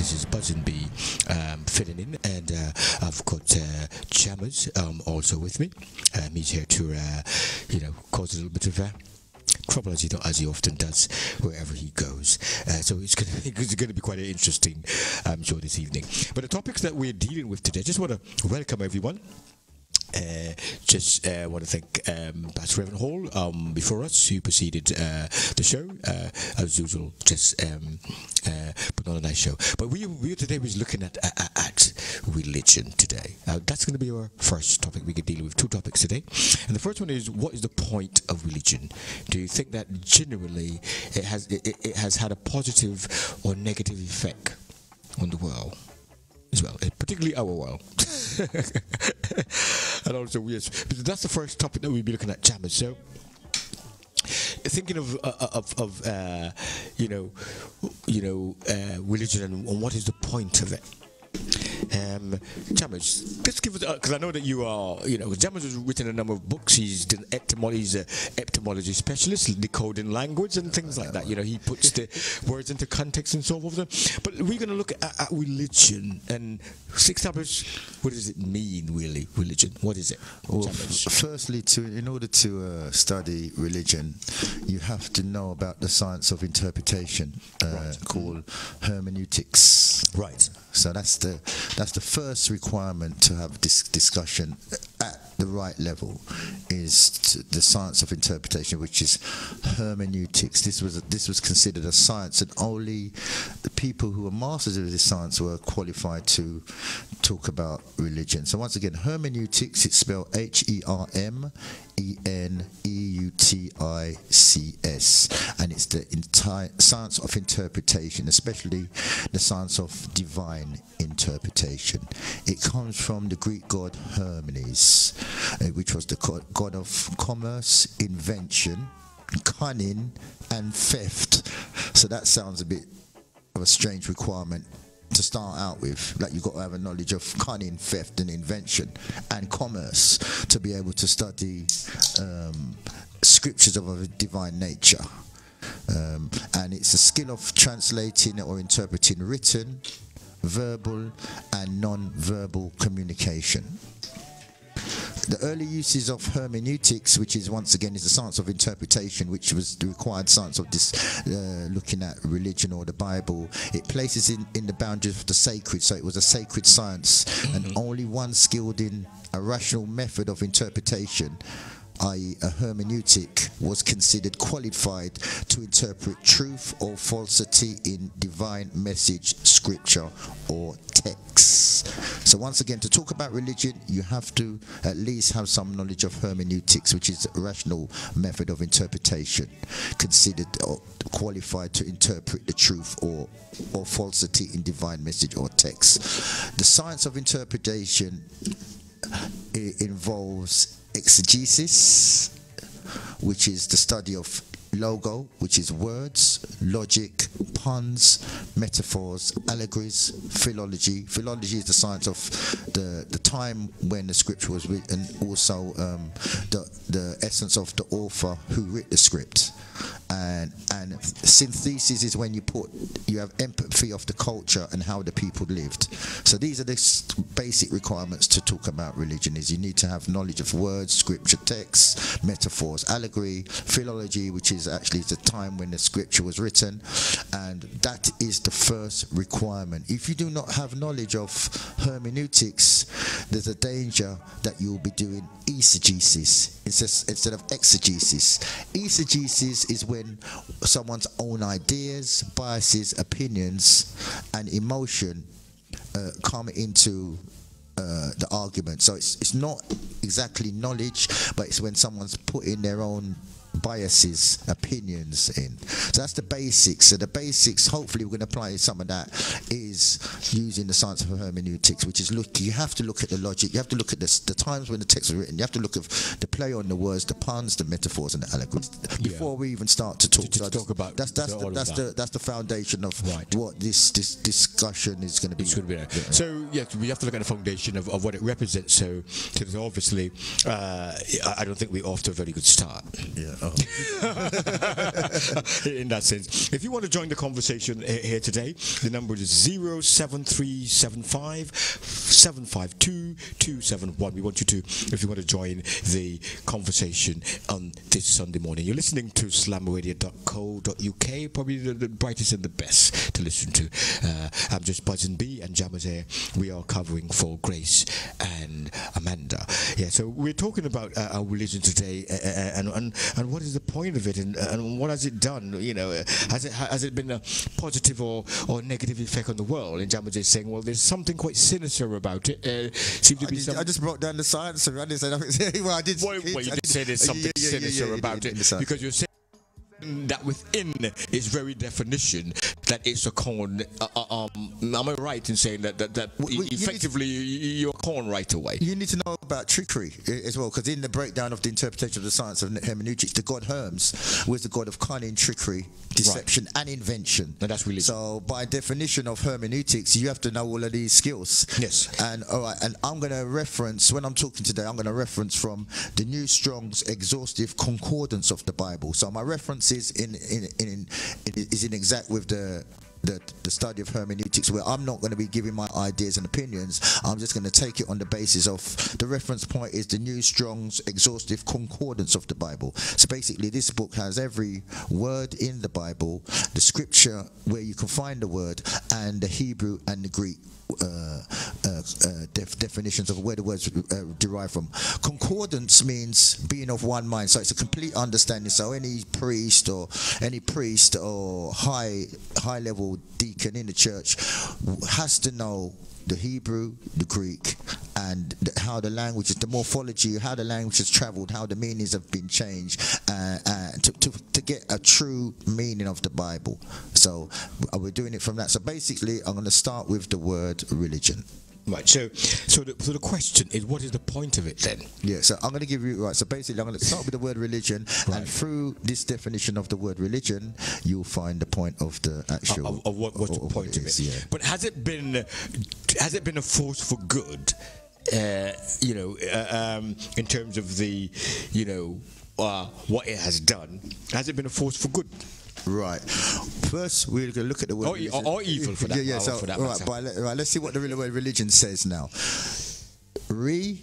This is Buzzin Bee filling in, and I've got Chammers also with me. He's here to, cause a little bit of trouble, as he often does wherever he goes. So it's going to be quite interesting, I'm sure, this evening. But the topics that we're dealing with today, I just want to welcome everyone. Just want to thank Pastor Revan Hall before us, who preceded the show, as usual, just put on a nice show. But we today was looking at religion today. That's going to be our first topic. We can deal with two topics today, and the first one is, what is the point of religion? Do you think that generally it has had a positive or negative effect on the world? As well, particularly our world. And also, yes, that's the first topic that we'll be looking at, Jamaj. So, thinking of religion and what is the point of it? Jamaj, let's give us, because I know that you are, Jamaj has written a number of books. He's an etymology specialist, decoding language and things like that. He puts the words into context and so forth. But we're going to look at religion and establish, what does it mean, really, religion? What is it? Well, firstly, in order to study religion, you have to know about the science of interpretation, called hermeneutics. Right. So that's the first requirement to have this discussion at the right level, is the science of interpretation, which is hermeneutics. This was considered a science, and only the people who were masters of this science were qualified to talk about religion. So once again, hermeneutics, it's spelled H-E-R-M-E-N-E-U-T-I-C-S, and it's the entire science of interpretation, especially the science of divine interpretation. It comes from the Greek god Hermes, which was the god of commerce, invention, cunning, and theft. So that sounds a bit of a strange requirement to start out with, like you've got to have a knowledge of cunning, theft, and invention, and commerce, to be able to study scriptures of a divine nature. And it's the skill of translating or interpreting written, verbal, and non-verbal communication. The early uses of hermeneutics, which is once again is the science of interpretation, which was the required science of this, looking at religion or the Bible, it places in the boundaries of the sacred. So it was a sacred science, and only one skilled in a rational method of interpretation, i.e. a hermeneutic, was considered qualified to interpret truth or falsity in divine message, scripture, or texts. So once again, to talk about religion, you have to at least have some knowledge of hermeneutics, which is a rational method of interpretation, considered or qualified to interpret the truth or falsity in divine message or text. The science of interpretation, it involves exegesis, which is the study of logo, which is words, logic, puns, metaphors, allegories, philology. Philology is the science of the time when the scripture was written, also the essence of the author who wrote the script. And synthesis is when you have empathy of the culture and how the people lived. So these are the basic requirements to talk about religion. Is you need to have knowledge of words, scripture, texts, metaphors, allegory, philology, which is actually the time when the scripture was written, and that is the first requirement. If you do not have knowledge of hermeneutics, there's a danger that you'll be doing eisegesis instead of exegesis. Eisegesis is when someone's own ideas, biases, opinions, and emotion come into the argument. So it's not exactly knowledge, but it's when someone's put in their own biases, opinions in. So that's the basics. So the basics, hopefully we're going to apply some of that, is using the science of hermeneutics, which is you have to look at the logic, you have to look at the times when the text was written, you have to look at the play on the words, the puns, the metaphors, and the allegories, before we even start to talk. That's the foundation of what this discussion is going to be. So yes, we have to look at the foundation of what it represents. So obviously, I don't think we're off to a very good start. Yeah. Oh. In that sense. If you want to join the conversation here today, the number is 07375 752 271. We want you to, if you want to join the conversation on this Sunday morning. You're listening to SlamRadio.co.uk, probably the brightest and the best to listen to. I'm just Buzzin Bee and Jamaj here. We are covering for Grace and Amanda. Yeah, so we're talking about our religion today, and what is the point of it, and what has it done? You know, has it been a positive or negative effect on the world? And Jamaj is saying, well, there's something quite sinister about it. Seemed to be I just brought down the science, and I didn't say nothing. Well, I did. Well, you did say there's something sinister about it, because you're saying that within its very definition that it's a corn. Am I right in saying that effectively you're a corn right away? You need to know about trickery as well, because in the breakdown of the interpretation of the science of hermeneutics, the god Hermes was the god of cunning, trickery, deception, right, and invention. And that's really so. By definition of hermeneutics, you have to know all of these skills. Yes. And all right, and I'm going to reference when I'm talking today. I'm going to reference from the New Strong's Exhaustive Concordance of the Bible. So my reference is in exact with the study of hermeneutics, where I'm not going to be giving my ideas and opinions. I'm just going to take it on the basis of the reference point is the New Strong's Exhaustive Concordance of the Bible. So basically this book has every word in the Bible, the scripture where you can find the word, and the Hebrew and the Greek definitions of where the words derive from. Concordance means being of one mind, so it's a complete understanding. So any priest or high level deacon in the church has to know the Hebrew, the Greek, and how the languages, the morphology, how the language has traveled, how the meanings have been changed, to get a true meaning of the Bible. So we're doing it from that. So basically, I'm going to start with the word religion. Right, so the question is, what is the point of it then? Yeah, so I'm going to give you, right, so basically I'm going to start with the word religion, right, and through this definition of the word religion, you'll find the point of the actual... What's the point of it? Yeah. But has it been a force for good, in terms of the, what it has done? Has it been a force for good? Right. First, we're going to look at the word religion. Or evil, for that. Yeah, yeah. So, for that right, let's see what the real word religion says now. Re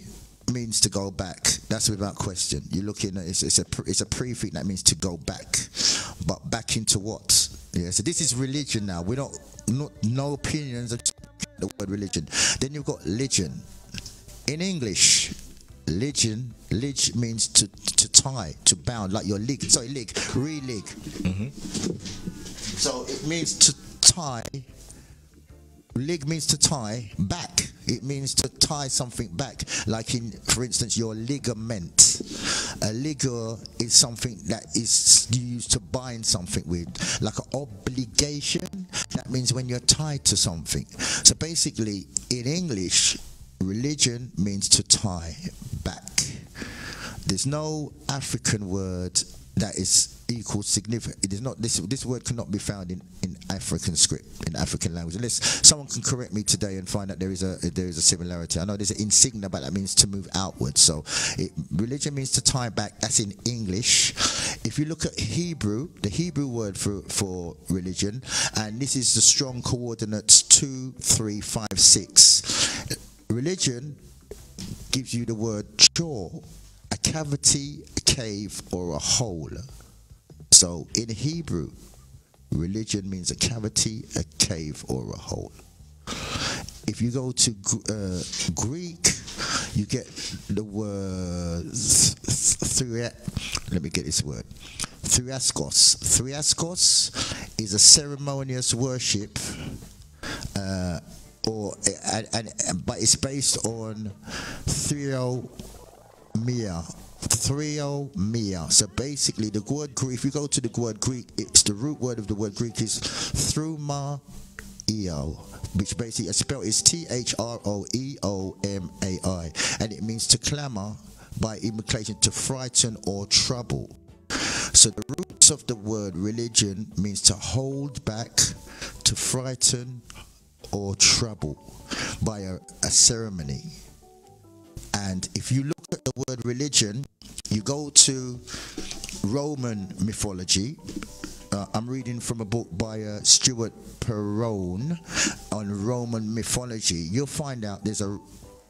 means to go back. That's without question. You're looking at it's a prefix that means to go back, but back into what? Yeah. So this is religion now. We don't no opinions of the word religion. Then you've got religion. In English, religion. Lig means to tie, to bound, like your leg. Sorry, leg, re-leg. Mm-hmm. So it means to tie. Leg means to tie back. It means to tie something back, like in, for instance, your ligament. A ligure is something that is used to bind something with, like an obligation. That means when you're tied to something. So basically, in English, religion means to tie back. There's no African word that is equal significant. It is not. This word cannot be found in African script, in African language, unless someone can correct me today and find that there is a similarity. I know there's an insignia, but that means to move outward. So religion means to tie back. That's in English. If you look at Hebrew, the Hebrew word for religion, and this is the strong coordinates 2, 3, 5, 6. Religion gives you the word chor, a cavity, a cave, or a hole. So in Hebrew, religion means a cavity, a cave, or a hole. If you go to Greek, you get the word thriaskos. Thriaskos is a ceremonious worship. But it's based on theomia. So basically, the word Greek. If you go to the word Greek, it's the root word of the word Greek is thruma. Which basically, spelled is T-H-R-O-E-O-M-A-I, and it means to clamor by implication, to frighten or trouble. So the roots of the word religion means to hold back, to frighten, or trouble by a ceremony. And if you look at the word religion, you go to Roman mythology. I'm reading from a book by Stuart Perowne on Roman mythology. You'll find out there's a,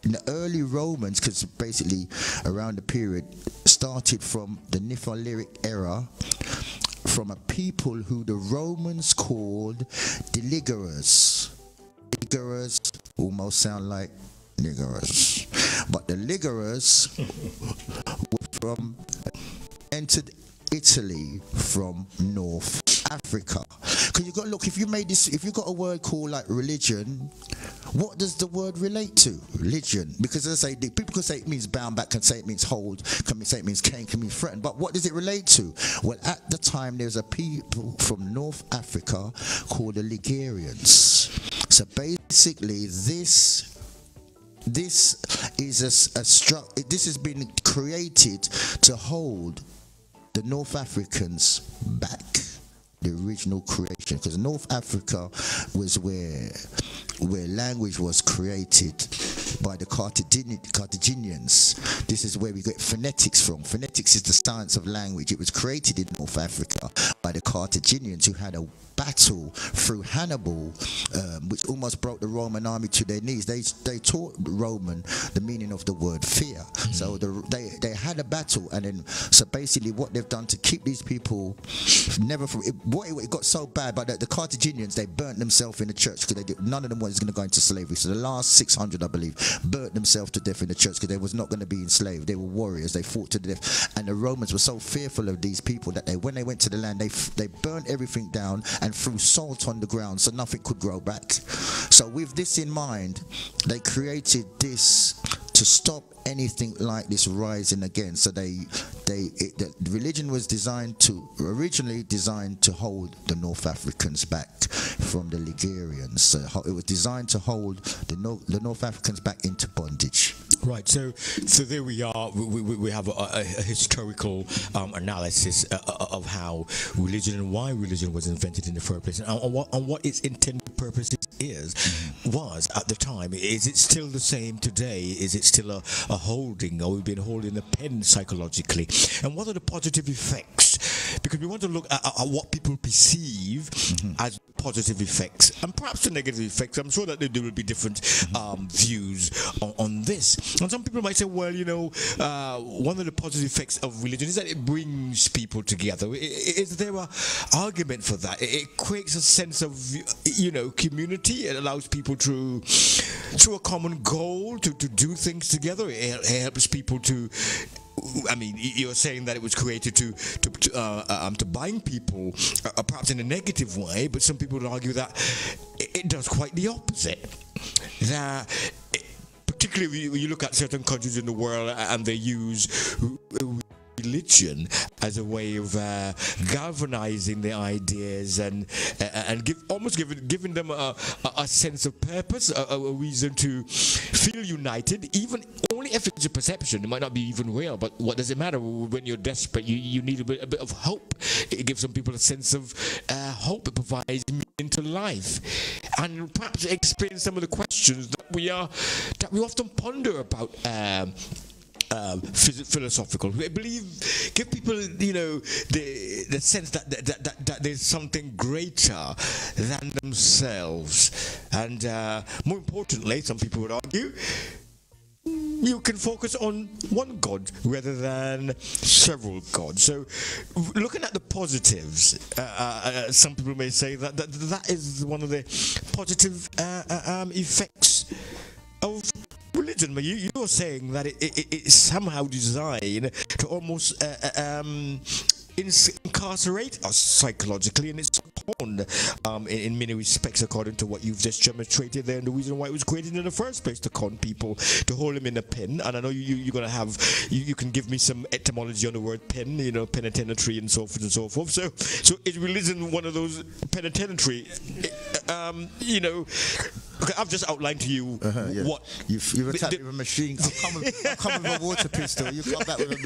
in the early Romans, because basically around the period, started from the Nitholyric era, from a people who the Romans called Ligurians. Ligurians almost sound like niggers, but the Ligurians were from, entered Italy from North Africa. Because you've got to look, if you made this, if you've got a word called like religion, what does the word relate to? Religion. Because as I say, people can say it means bound back, can say it means hold, can say it means cane, can mean threatened. But what does it relate to? Well, at the time, there's a people from North Africa called the Ligurians. So basically, this is a this has been created to hold the North Africans back, the original creation, because North Africa was where language was created by the Carthaginians. This is where we get phonetics from. Phonetics is the science of language. It was created in North Africa by the Carthaginians, who had a battle through Hannibal, which almost brought the Roman army to their knees. They taught the Roman the meaning of the word fear. Mm-hmm. So they had a battle, and then so basically what they've done to keep these people never from it, it got so bad, but the Carthaginians, they burnt themselves in the church because none of them was going to go into slavery. So the last 600, I believe, burnt themselves to death in the church because they was not going to be enslaved. They were warriors. They fought to the death, and the Romans were so fearful of these people that when they went to the land, they burnt everything down and threw salt on the ground so nothing could grow back. So with this in mind, they created this to stop anything like this rising again. So the religion was originally designed to hold the North Africans back from the Ligurians. So it was designed to hold the North Africans back into bondage. Right, so there we are. We have a historical analysis of how religion and why religion was invented in the first place, and what its intended purpose was at the time. Is it still the same today? Is it still a holding, or we've been holding the pen psychologically? And what are the positive effects? Because we want to look at what people perceive as positive effects and perhaps the negative effects. I'm sure that there will be different views on this. And some people might say, well, you know, one of the positive effects of religion is that it brings people together. Is there an argument for that? It creates a sense of, you know, community. It allows people to a common goal, to do things together. It helps people to, I mean, you're saying that it was created to bind people, perhaps in a negative way, but some people would argue that it does quite the opposite. That particularly when you look at certain countries in the world and they use religion as a way of galvanizing their ideas and almost giving them a sense of purpose, a reason to feel united, even only if it's a perception. It might not be even real, but what does it matter when you're desperate? You need a bit of hope. It gives some people a sense of hope. It provides meaning to life, and perhaps explains some of the questions that we often ponder about. Philosophical. I believe give people, you know, the sense that there's something greater than themselves, and more importantly, some people would argue you can focus on one God rather than several gods. So, looking at the positives, some people may say that is one of the positive effects of religion. But you're saying that it's somehow designed to almost incarcerate us psychologically, and it's upon, in many respects, according to what you've just demonstrated there, and the reason why it was created in the first place, to con people, to hold them in a pen. And I know you're going to have, you can give me some etymology on the word pen, you know, penitentiary and so forth and so forth. So is religion one of those penitentiary, you know? Okay, I've just outlined to you what you've attacked with a machine. I've come with a water pistol. You come back with a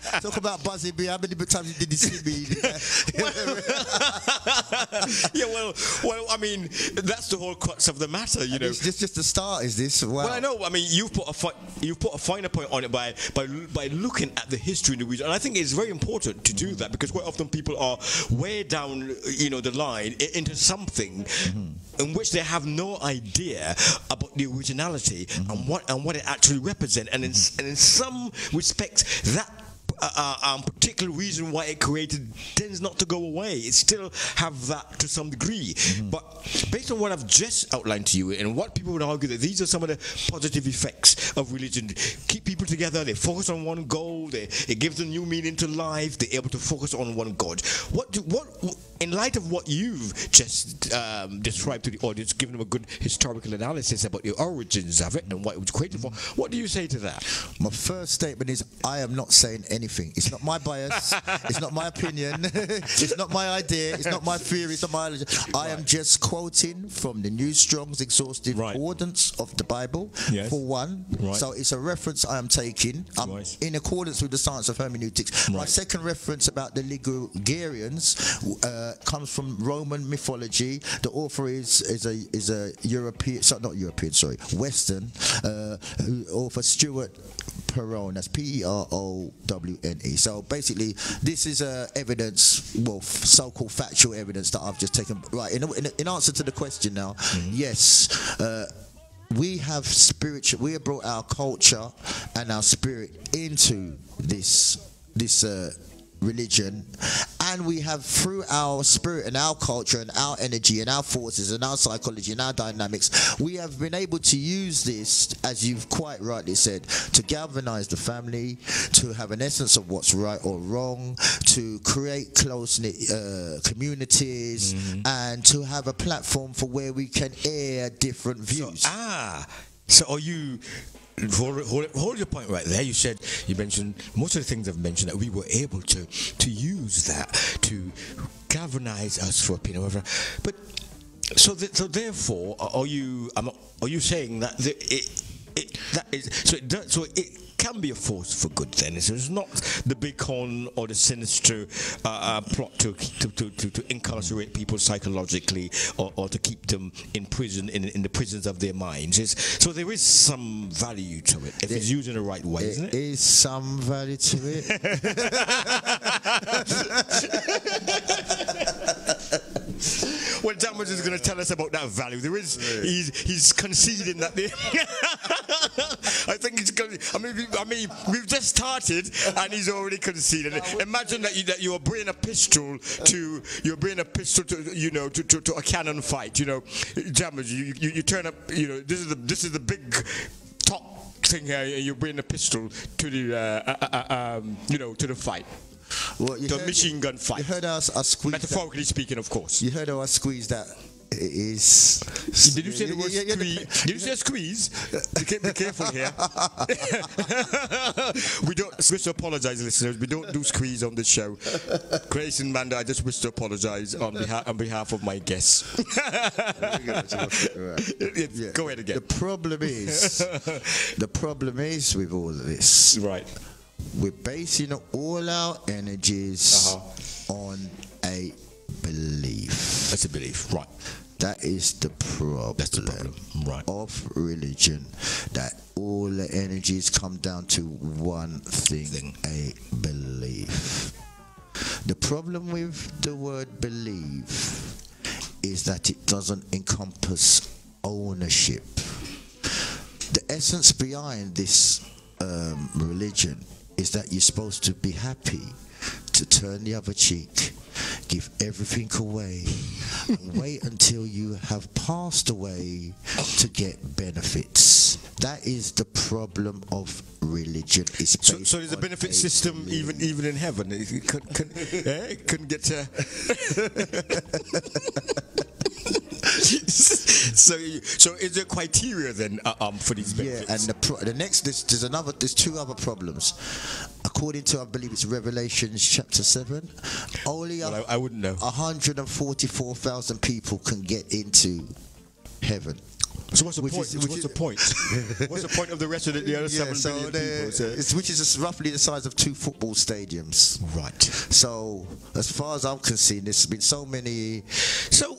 machine. Talk about Buzzin Bee. How many times you did this to me? Yeah, well, Well, I mean, that's the whole crux of the matter, you know. It's just the start, is this? Wow. Well, I know. I mean, you've put a finer point on it by looking at the history in the region, and I think it's very important to do that, because quite often people are way down, you know, the line into something in which they have no idea about the originality and what it actually represents, and in some respects that. Particular reason why it created tends not to go away. It still have that to some degree. But based on what I've just outlined to you, and what people would argue that these are some of the positive effects of religion. Keep people together, they focus on one goal, it gives them new meaning to life, they're able to focus on one God. What in light of what you've just described to the audience, given them a good historical analysis about the origins of it and what it was created for, what do you say to that? My first statement is, I am not saying anything. It's not my bias, it's not my opinion, it's not my idea, it's not my theory, it's not my religion. I am just quoting from the New Strong's Exhaustive Concordance of the Bible, for one. So it's a reference I am taking in accordance with the science of hermeneutics. My second reference about the Ligurians comes from Roman mythology. The author is a European, so not European, sorry, Western, author Stuart Perowne. That's P-E-R-O-W-N-E. So basically, this is evidence, well, so-called factual evidence that I've just taken. Right. In answer to the question now, yes. We have spiritual. We have brought our culture and our spirit into this religion, and we have, through our spirit and our culture and our energy and our forces and our psychology and our dynamics, we have been able to use this, as you've quite rightly said, to galvanize the family, to have an essence of what's right or wrong, to create close-knit communities, and to have a platform for where we can air different views. So are you... Hold your point right there. You mentioned most of the things I've mentioned, that we were able to use that to galvanize us for opinion, whatever. But so therefore, are you saying that it can be a force for good then? So it's not the big horn or the sinister plot to incarcerate people psychologically or to keep them in prison, in the prisons of their minds. So there is some value to it if it's used in the right way, isn't it? There is some value to it. Well, Jamaj is going to tell us about that value. There is, he's conceding that. I think he's going to, I mean, we've just started and he's already conceded. Imagine that you're bringing a pistol to, you know, to a cannon fight. You know, Jamaj, you turn up. You know, this is the big top thing here. You bring a pistol to the, you know, to the fight. Well, the machine gun fight. You heard how I squeezed. Metaphorically speaking, of course. You heard how I squeezed that. It is. Did you say the word squeeze? Did you say squeeze? Be careful here. We don't. I wish to apologise, listeners. We don't do squeeze on this show. Grace and Amanda, I just wish to apologise on behalf of my guests. Go ahead again. The problem is with all of this. Right. We're basing all our energies on a belief. That's a belief, right? That is the problem. That's the problem, right? Of religion, that all the energies come down to one thing: a belief. The problem with the word believe is that it doesn't encompass ownership. The essence behind this religion is that you're supposed to be happy, to turn the other cheek, give everything away, and wait until you have passed away to get benefits. That is the problem of religion. So there's a benefit system even in heaven. It couldn't get to... So is there criteria then for these benefits? Yeah, and there's two other problems. According to, I believe it's Revelation chapter 7, only 144,000 people can get into heaven. So what's the point? What's the point of the rest of the other 7 billion people? So which is roughly the size of 2 football stadiums. Right. So as far as I'm concerned, there's been so many... So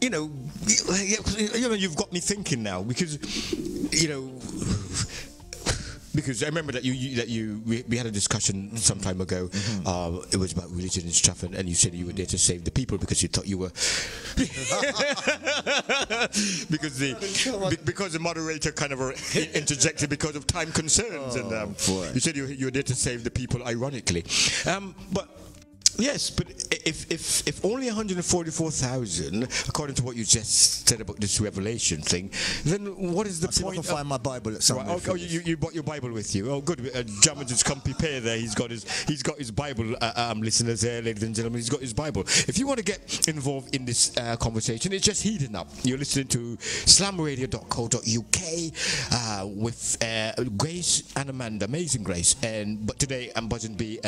you know, you've got me thinking now, because, you know, because I remember that we had a discussion some time ago. Mm-hmm. It was about religion and stuff, and you said you were there to save the people because you thought you were because the moderator kind of interjected because of time concerns, and you said you were there to save the people, ironically, but. Yes, but if only 144,000, according to what you just said about this revelation thing, then what is the point? I can find my Bible at somewhere. Right, oh, you brought your Bible with you. Oh, good. Jamaj has come prepared there. He's got his Bible. Listeners there, ladies and gentlemen, he's got his Bible. If you want to get involved in this conversation, it's just heating up. You're listening to SlamRadio.co.uk with Grace and Amanda, amazing Grace. And but today I'm Buzzin Bee.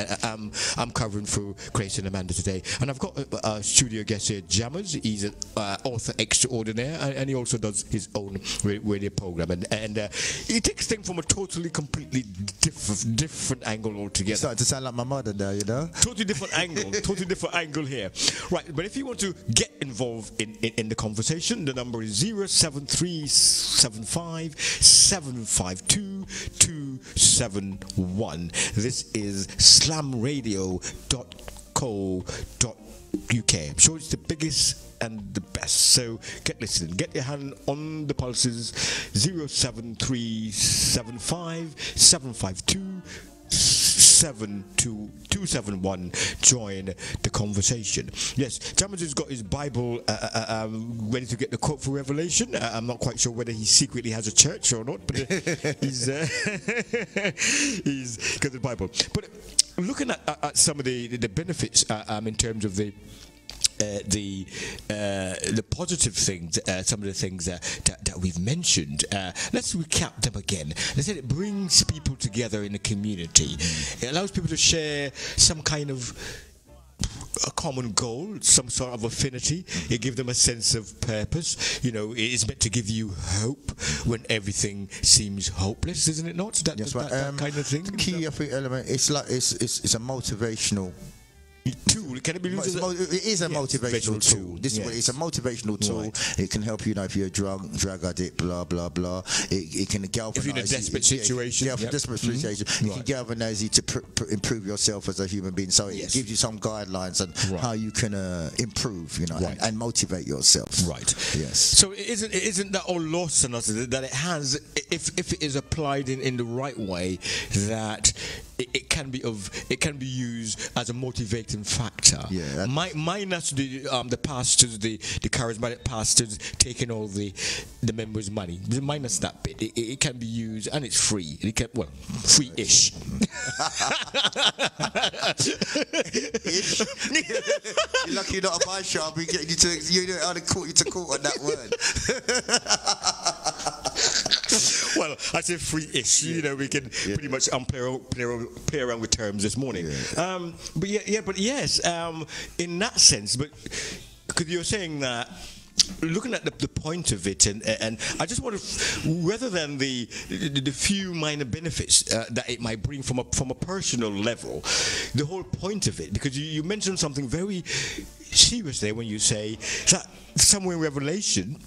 I'm covering through Grace and Amanda today, and I've got a studio guest here, Jammers. He's an author extraordinaire, and he also does his own radio program, and he takes things from a totally, completely different angle altogether. Started to sound like my mother now, you know. Totally different angle, totally different angle here, right? But if you want to get involved in the conversation, the number is 07375 752 271. This is SlamRadio.co.uk. I'm sure it's the biggest and the best, so get listening, get your hand on the pulses. 07375 752 271. Join the conversation. Yes, Jamaj has got his Bible ready to get the quote for Revelation. I'm not quite sure whether he secretly has a church or not, but he's got the Bible. But looking at some of the benefits in terms of the positive things, some of the things that we've mentioned, let's recap them again. They said it brings people together in a community. It allows people to share some kind of a common goal, some sort of affinity. It gives them a sense of purpose. You know, it's meant to give you hope when everything seems hopeless, isn't it not? That kind of thing. The key element, it's a motivational tool. Can it be used? It is a motivational tool. It's a motivational tool. Right. It can help you, if you're a drug addict, blah blah blah. It can galvanize. If you're in a desperate situation, it can galvanize you to improve yourself as a human being. So it gives you some guidelines on how you can improve, and motivate yourself. Right. Yes. So it isn't that all lost on us, that it has, if it is applied in the right way, that it can be used as a motivating factor. Yeah. Minus the pastors, the charismatic pastors taking all the members' money. Minus that bit, it can be used, and it's free. It can, well, free-ish. You're lucky you're not a my shop. We get you to court on that word. Well, I say free-ish. Yeah. We can pretty much play around with terms this morning. Yeah. In that sense. But because you're saying that, looking at the point of it, and I just want to, rather than the few minor benefits that it might bring from a personal level, the whole point of it, because you mentioned something very serious there when you say that somewhere in Revelation,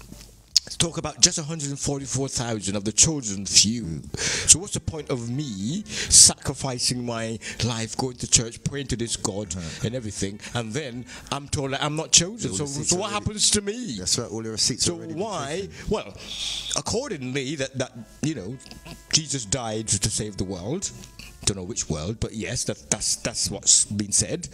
talk about just 144,000 of the chosen few. So what's the point of me sacrificing my life, going to church, praying to this God and everything, and then I'm told that I'm not chosen? So what happens to me? That's right. All the receipts. So why? Well, accordingly, that Jesus died to save the world. Don't know which world, but yes, that's what's been said.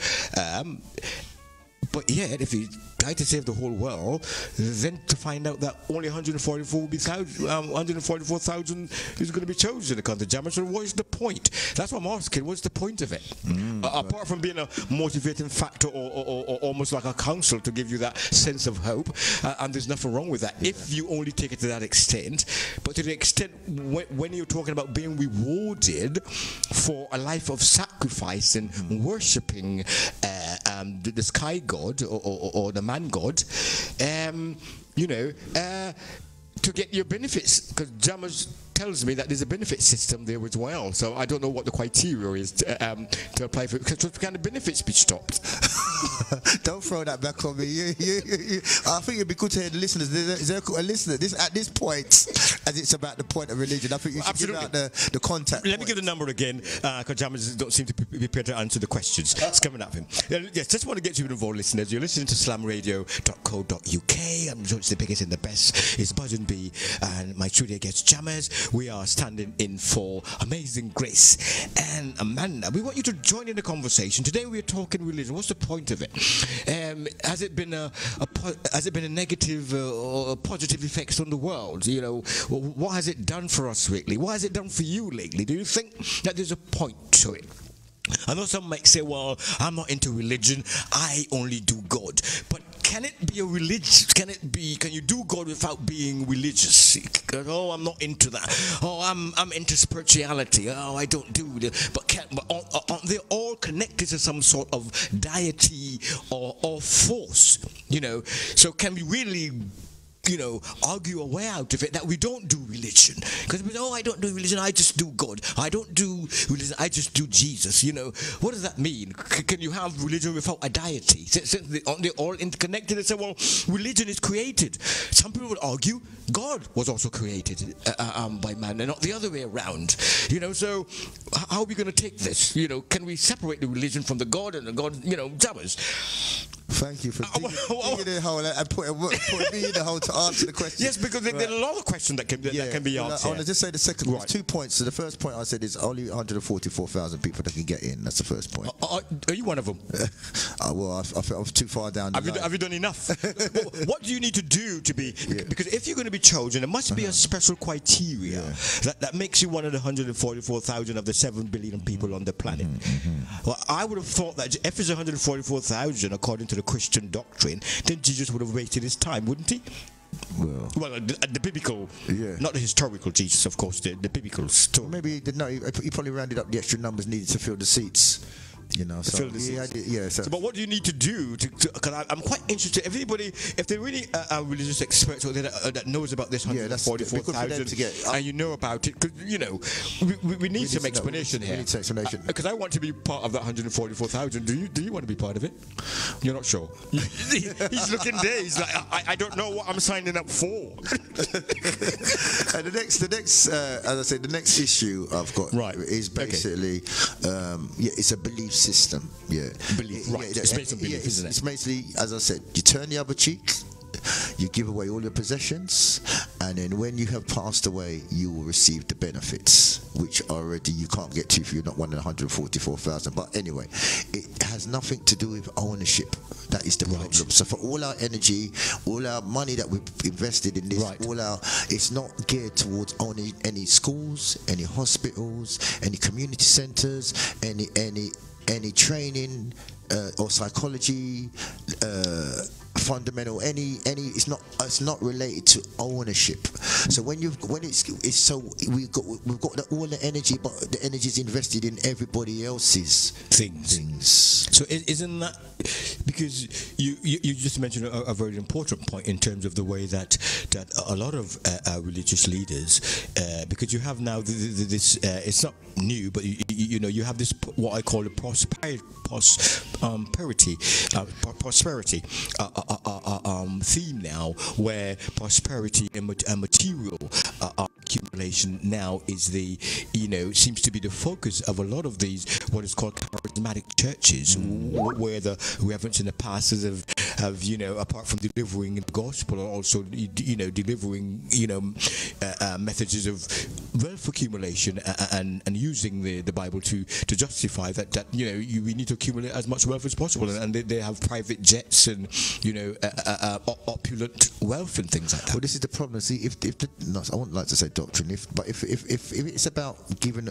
But yet, if he tried to save the whole world, then to find out that only 144,000 is going to be chosen to come to Jamaj. So what is the point? That's what I'm asking. What's the point of it? Apart from being a motivating factor or almost like a counsel to give you that sense of hope, and there's nothing wrong with that if you only take it to that extent. But to the extent when you're talking about being rewarded for a life of sacrifice and worshipping the sky god or the man god, to get your benefits, because Jamaj tells me that there's a benefit system there as well. So I don't know what the criteria is to apply for, because can the benefits be stopped? Don't throw that back on me. I think it'd be good to hear the listeners. Is there a listener? At this point, as it's about the point of religion, I think you should give out the contact. Let me give the number again, because Jamaj don't seem to be prepared to answer the questions. It's coming at him. Yes, just want to get you involved, listeners. You're listening to SlamRadio.co.uk. I'm sure it's the biggest and the best. It's Buzzin Bee and my studio guest Chammers. We are standing in for amazing Grace and Amanda. We want you to join in the conversation. Today we're talking religion. What's the point of it? Has it been a negative or positive effect on the world? You know, what has it done for us lately? What has it done for you lately? Do you think that there's a point to it? I know some might say, well, I'm not into religion, I only do God. But can it be a religion? Can you do God without being religious? Oh, I'm not into that. Oh, I'm into spirituality. Oh, I don't do that. But they're all connected to some sort of deity or force, you know. So can we really, you know, argue a way out of it that we don't do religion? Because we say, oh, I don't do religion, I just do God. I don't do religion, I just do Jesus. You know, what does that mean? Can you have religion without a deity? They're all interconnected. They say, well, religion is created. Some people would argue God was also created by man and not the other way around. You know, so how are we going to take this? You know, can we separate the religion from the God and the God, you know, Jamaj? Thank you for digging in the hole and putting me in the hole to answer the question. Yes, because there are a lot of questions that can be answered. I want to just say the second one. Right. 2 points. So the first point I said is only 144,000 people that can get in. That's the first point. Are you one of them? Well, I was too far down the line. Have you done enough? What do you need to do to be... Yeah. Because if you're going to be chosen, there must be a special criteria that makes you one of the 144,000 of the 7 billion people on the planet. Well, I would have thought that if it's 144,000, according to the Christian doctrine, then Jesus would have waited his time, wouldn't he? Well, the biblical, not the historical Jesus, of course, the biblical story. Maybe he probably rounded up the extra numbers needed to fill the seats. You know, so but what do you need to do? Because I'm quite interested. Everybody, if they're really religious experts or that knows about this 144,000, and you know about it, because you know, we need some explanation here. We need some explanation because I want to be part of that 144,000. Do you want to be part of it? You're not sure. He's looking there. He's like, I don't know what I'm signing up for. And the next, as I say, the next issue I've got is basically, it's a belief system. It's based on belief, isn't it? It's basically, as I said, you turn the other cheek, you give away all your possessions, and then when you have passed away, you will receive the benefits, which already you can't get to if you're not one in 144,000. But anyway, it has nothing to do with ownership. That is the problem. So for all our energy, all our money that we've invested in this, it's not geared towards owning any schools, any hospitals, any community centres, any training or psychology. Fundamental, it's not related to ownership. So when it's so we've got all the energy, but the energy is invested in everybody else's things. So isn't that because you just mentioned a very important point in terms of the way that a lot of religious leaders, because you have now this it's not new, but you know you have this what I call a prosperity. Theme now, where prosperity and material accumulation now is the, you know, seems to be the focus of a lot of these what is called charismatic churches, where the reverends and the pastors have you know, apart from delivering the gospel, are also delivering messages of wealth accumulation and using the Bible to justify that we need to accumulate as much wealth as possible, and they have private jets and opulent wealth and things like that. Well, this is the problem. See, I wouldn't like to say doctrine, but if it's about giving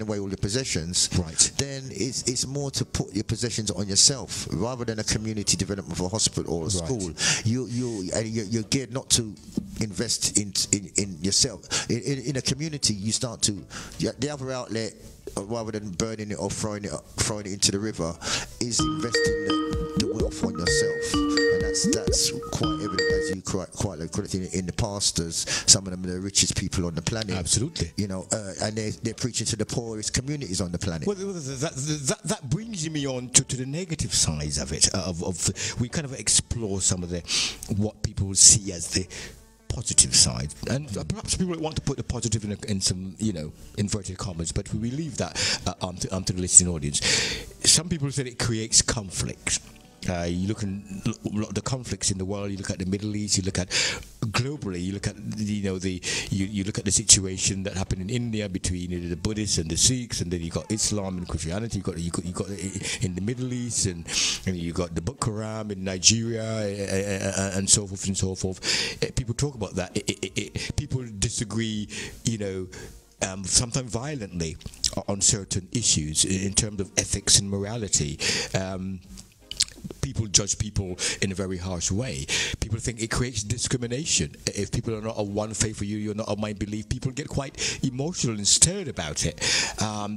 away all your possessions, right? Then it's more to put your possessions on yourself rather than a community development for a hospital or a school. You're geared not to invest in yourself. In a community, you start to the other outlet, rather than burning it or throwing it into the river, is investing the wealth on yourself, and that's that's quite evident, as you quite like in the pastors. Some of them are the richest people on the planet. Absolutely. You know, and they're preaching to the poorest communities on the planet. Well, that brings me on to the negative sides of it. We kind of explore some of what people see as the positive side, and perhaps people want to put the positive in some, you know, inverted commas, but we leave that onto the listening audience. Some people said it creates conflict. You look at the conflicts in the world. You look at the Middle East. You look at globally. You look at you look at the situation that happened in India between the Buddhists and the Sikhs, and then you got Islam and Christianity. You got in the Middle East, and you got the Boko Haram in Nigeria, and so forth and so forth. People talk about that. People disagree. You know. Sometimes violently on certain issues in terms of ethics and morality. People judge people in a very harsh way. People think it creates discrimination. If people are not of one faith for you, you're not of my belief, people get quite emotional and stirred about it.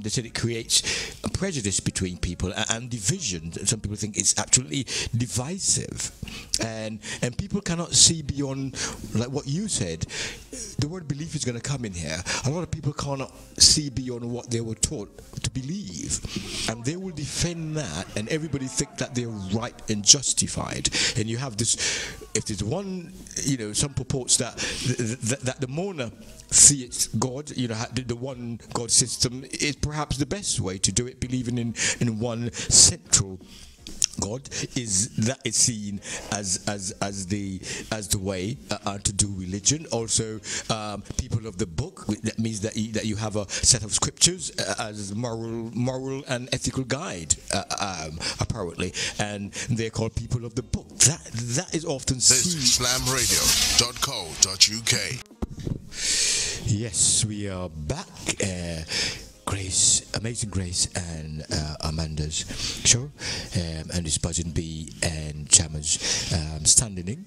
They said it creates a prejudice between people and division. Some people think it's absolutely divisive. And people cannot see beyond, like what you said, the word belief is going to come in here. A lot of people cannot see beyond what they were taught to believe. And they will defend that, and everybody think that they're right and justified. And you have this, if there's one, you know, some purports that the Mona theist God, you know, the one God system is perhaps the best way to do it, believing in one central God is seen as the way to do religion. Also, people of the book, that means that you have a set of scriptures as moral and ethical guide, apparently, and they're called people of the book. That is often seen. This is SlamRadio.co.uk. Yes, we are back. Grace, amazing Grace, and Amanda's show, and it's Buzzin Bee and Chammers standing in.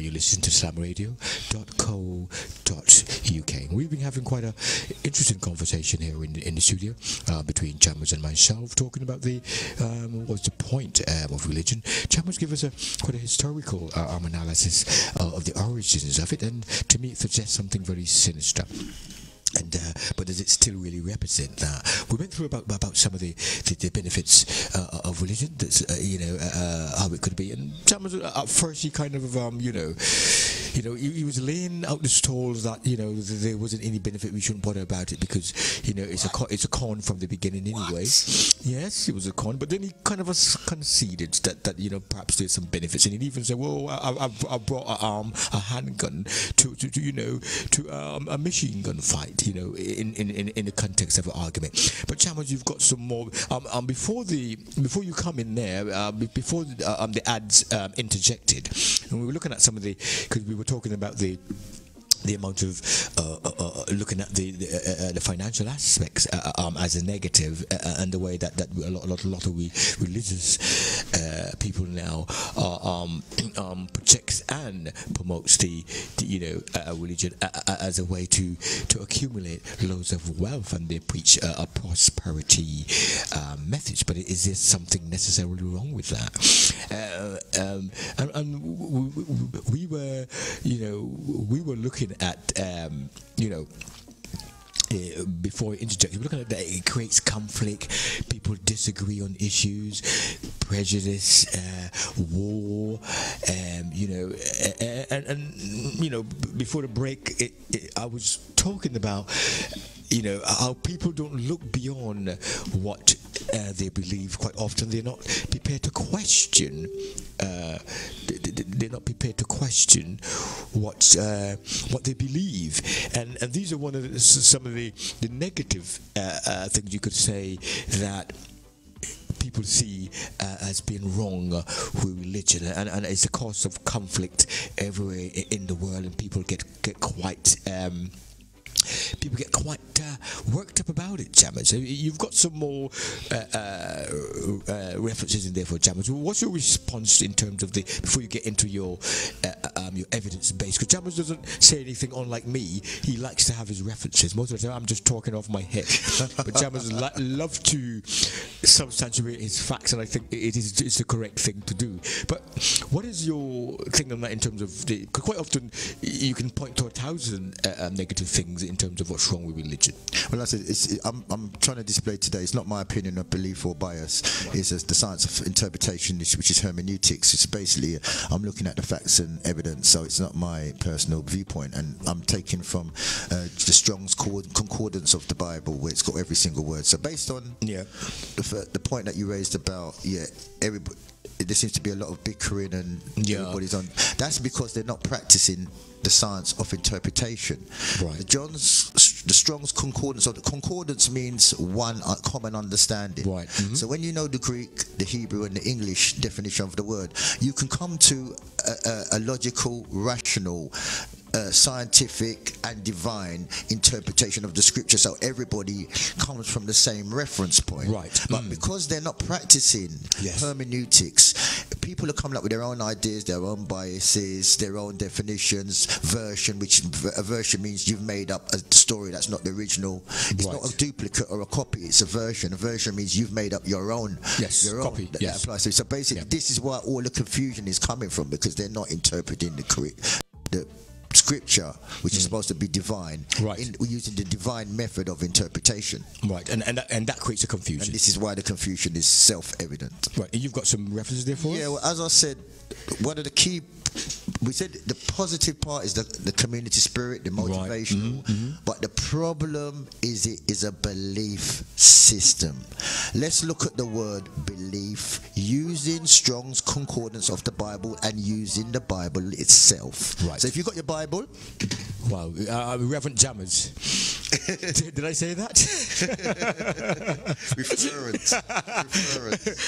You listen to SlamRadio.co.uk. We've been having quite an interesting conversation here in the studio between Chammers and myself, talking about what's the point of religion. Chammers gave us quite a historical analysis of the origins of it, and to me it suggests something very sinister. And, but does it still really represent that? We went through about some of the benefits of religion, how it could be. And Thomas, at first, he kind of, he was laying out the stalls that, you know, there wasn't any benefit. We shouldn't bother about it because, you know, it's a con from the beginning anyway. What? Yes, it was a con. But then he kind of conceded that you know, perhaps there's some benefits. And he even said, well, I brought a handgun to a machine gun fight, you know, in the context of an argument. But Chammers, you've got some more. Before you come in there, before the ads interjected, and we were looking at some of the, because we were talking about the amount of looking at the financial aspects as a negative, and the way that a lot of we religious people now projects and promotes the religion as a way to accumulate loads of wealth, and they preach a prosperity message. But is there something necessarily wrong with that? And we were, you know, we were looking at, before interjecting, we're looking at that it creates conflict, people disagree on issues, prejudice, war, before the break, I was talking about, you know, how people don't look beyond what they believe. Quite often they're not prepared to question what they believe, and these are some of the negative things you could say that people see as being wrong with religion, and it's a cause of conflict everywhere in the world, and people get quite people get quite worked up about it, Chammers. You've got some more references in there for Chammers. What's your response in terms of the, before you get into your evidence base? Because Chammers doesn't say anything on like me. He likes to have his references. Most of the time I'm just talking off my head. But Chammers loves to substantiate his facts, and I think it's the correct thing to do. But what is your thing on that in terms of the, because quite often you can point to 1,000 negative things in terms of what's wrong with religion. Well, that's it. I'm trying to display today, it's not my opinion or belief or bias, right. It's the science of interpretation, which is hermeneutics. It's basically, I'm looking at the facts and evidence, so it's not my personal viewpoint, and I'm taking from the Strong's Concordance of the Bible, where it's got every single word. So based on the point that you raised about, everybody, there seems to be a lot of bickering and everybody's on. That's because they're not practicing the science of interpretation. Right. The Strong's Concordance, or the concordance means one common understanding. Right. Mm-hmm. So when you know the Greek, the Hebrew, and the English definition of the word, you can come to a logical, rational, scientific and divine interpretation of the scripture, so everybody comes from the same reference point. Right. But because they're not practicing hermeneutics, people are coming up with their own ideas, their own biases, their own definitions, version, which a version means you've made up a story that's not the original. It's not a duplicate or a copy, it's a version. A version means you've made up your own copy. That applies to. So basically this is where all the confusion is coming from, because they're not interpreting the correct scripture, which is supposed to be divine, we're using the divine method of interpretation, and that creates a confusion, and this is why the confusion is self-evident. Right. And you've got some references there for us? Well, as I said, one of the key, we said the positive part is the community spirit, the motivational, but the problem is it is a belief system. Let's look at the word belief using Strong's Concordance of the Bible and using the Bible itself. Right. So if you've got your Bible, wow, Reverend Jammers. Did I say that?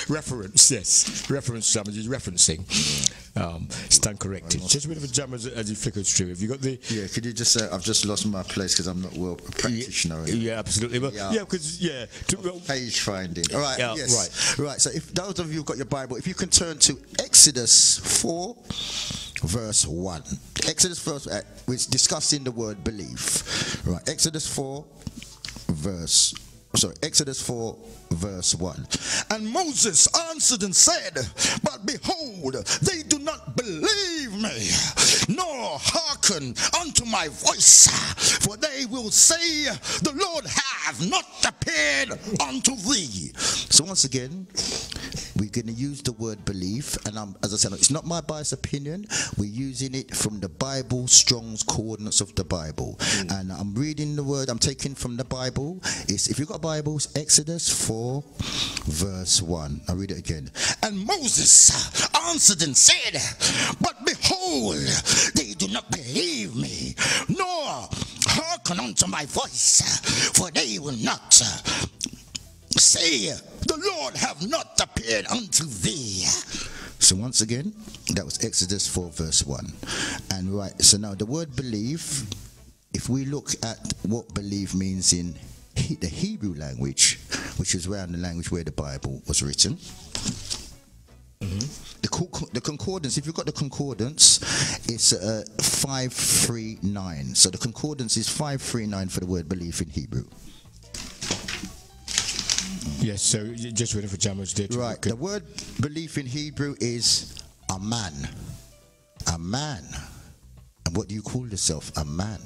Reference, yes. Reference, Jammers is referencing. Stand corrected. Just a bit of a Jammers as you flickers through. Have you got the... Yeah, could you just say, I've just lost my place because I'm not well practitioner. Yeah, absolutely. Yeah, because, page finding. All right, yes. Right, so if those of you who've got your Bible, if you can turn to Exodus 4, verse 1. Exodus 4, which discussing the word belief. Right, Exodus 4 verse 1. And Moses answered and said, but behold, they do not believe me, nor hearken unto my voice, for they will say, the Lord hath not appeared unto thee. So once again, we're going to use the word belief, and as I said, it's not my biased opinion, we're using it from the Bible, Strong's Concordance of the Bible. And I'm reading the word, I'm taking from the Bible. It's, if you've got Bibles, Exodus 4 verse 1. I'll read it again. And Moses answered and said, but behold, they do not believe me, nor hearken unto my voice, for they will not say, the Lord have not appeared unto thee. So once again, that was Exodus 4 verse 1. And right, so now the word believe, if we look at what believe means in the Hebrew language, which is around the language where the Bible was written, the concordance, if you've got the concordance, it's 539. So the concordance is 539 for the word belief in Hebrew. Yes, so just waiting for Jamaj there. Right, the word belief in Hebrew is a man. A man. And what do you call yourself? A man.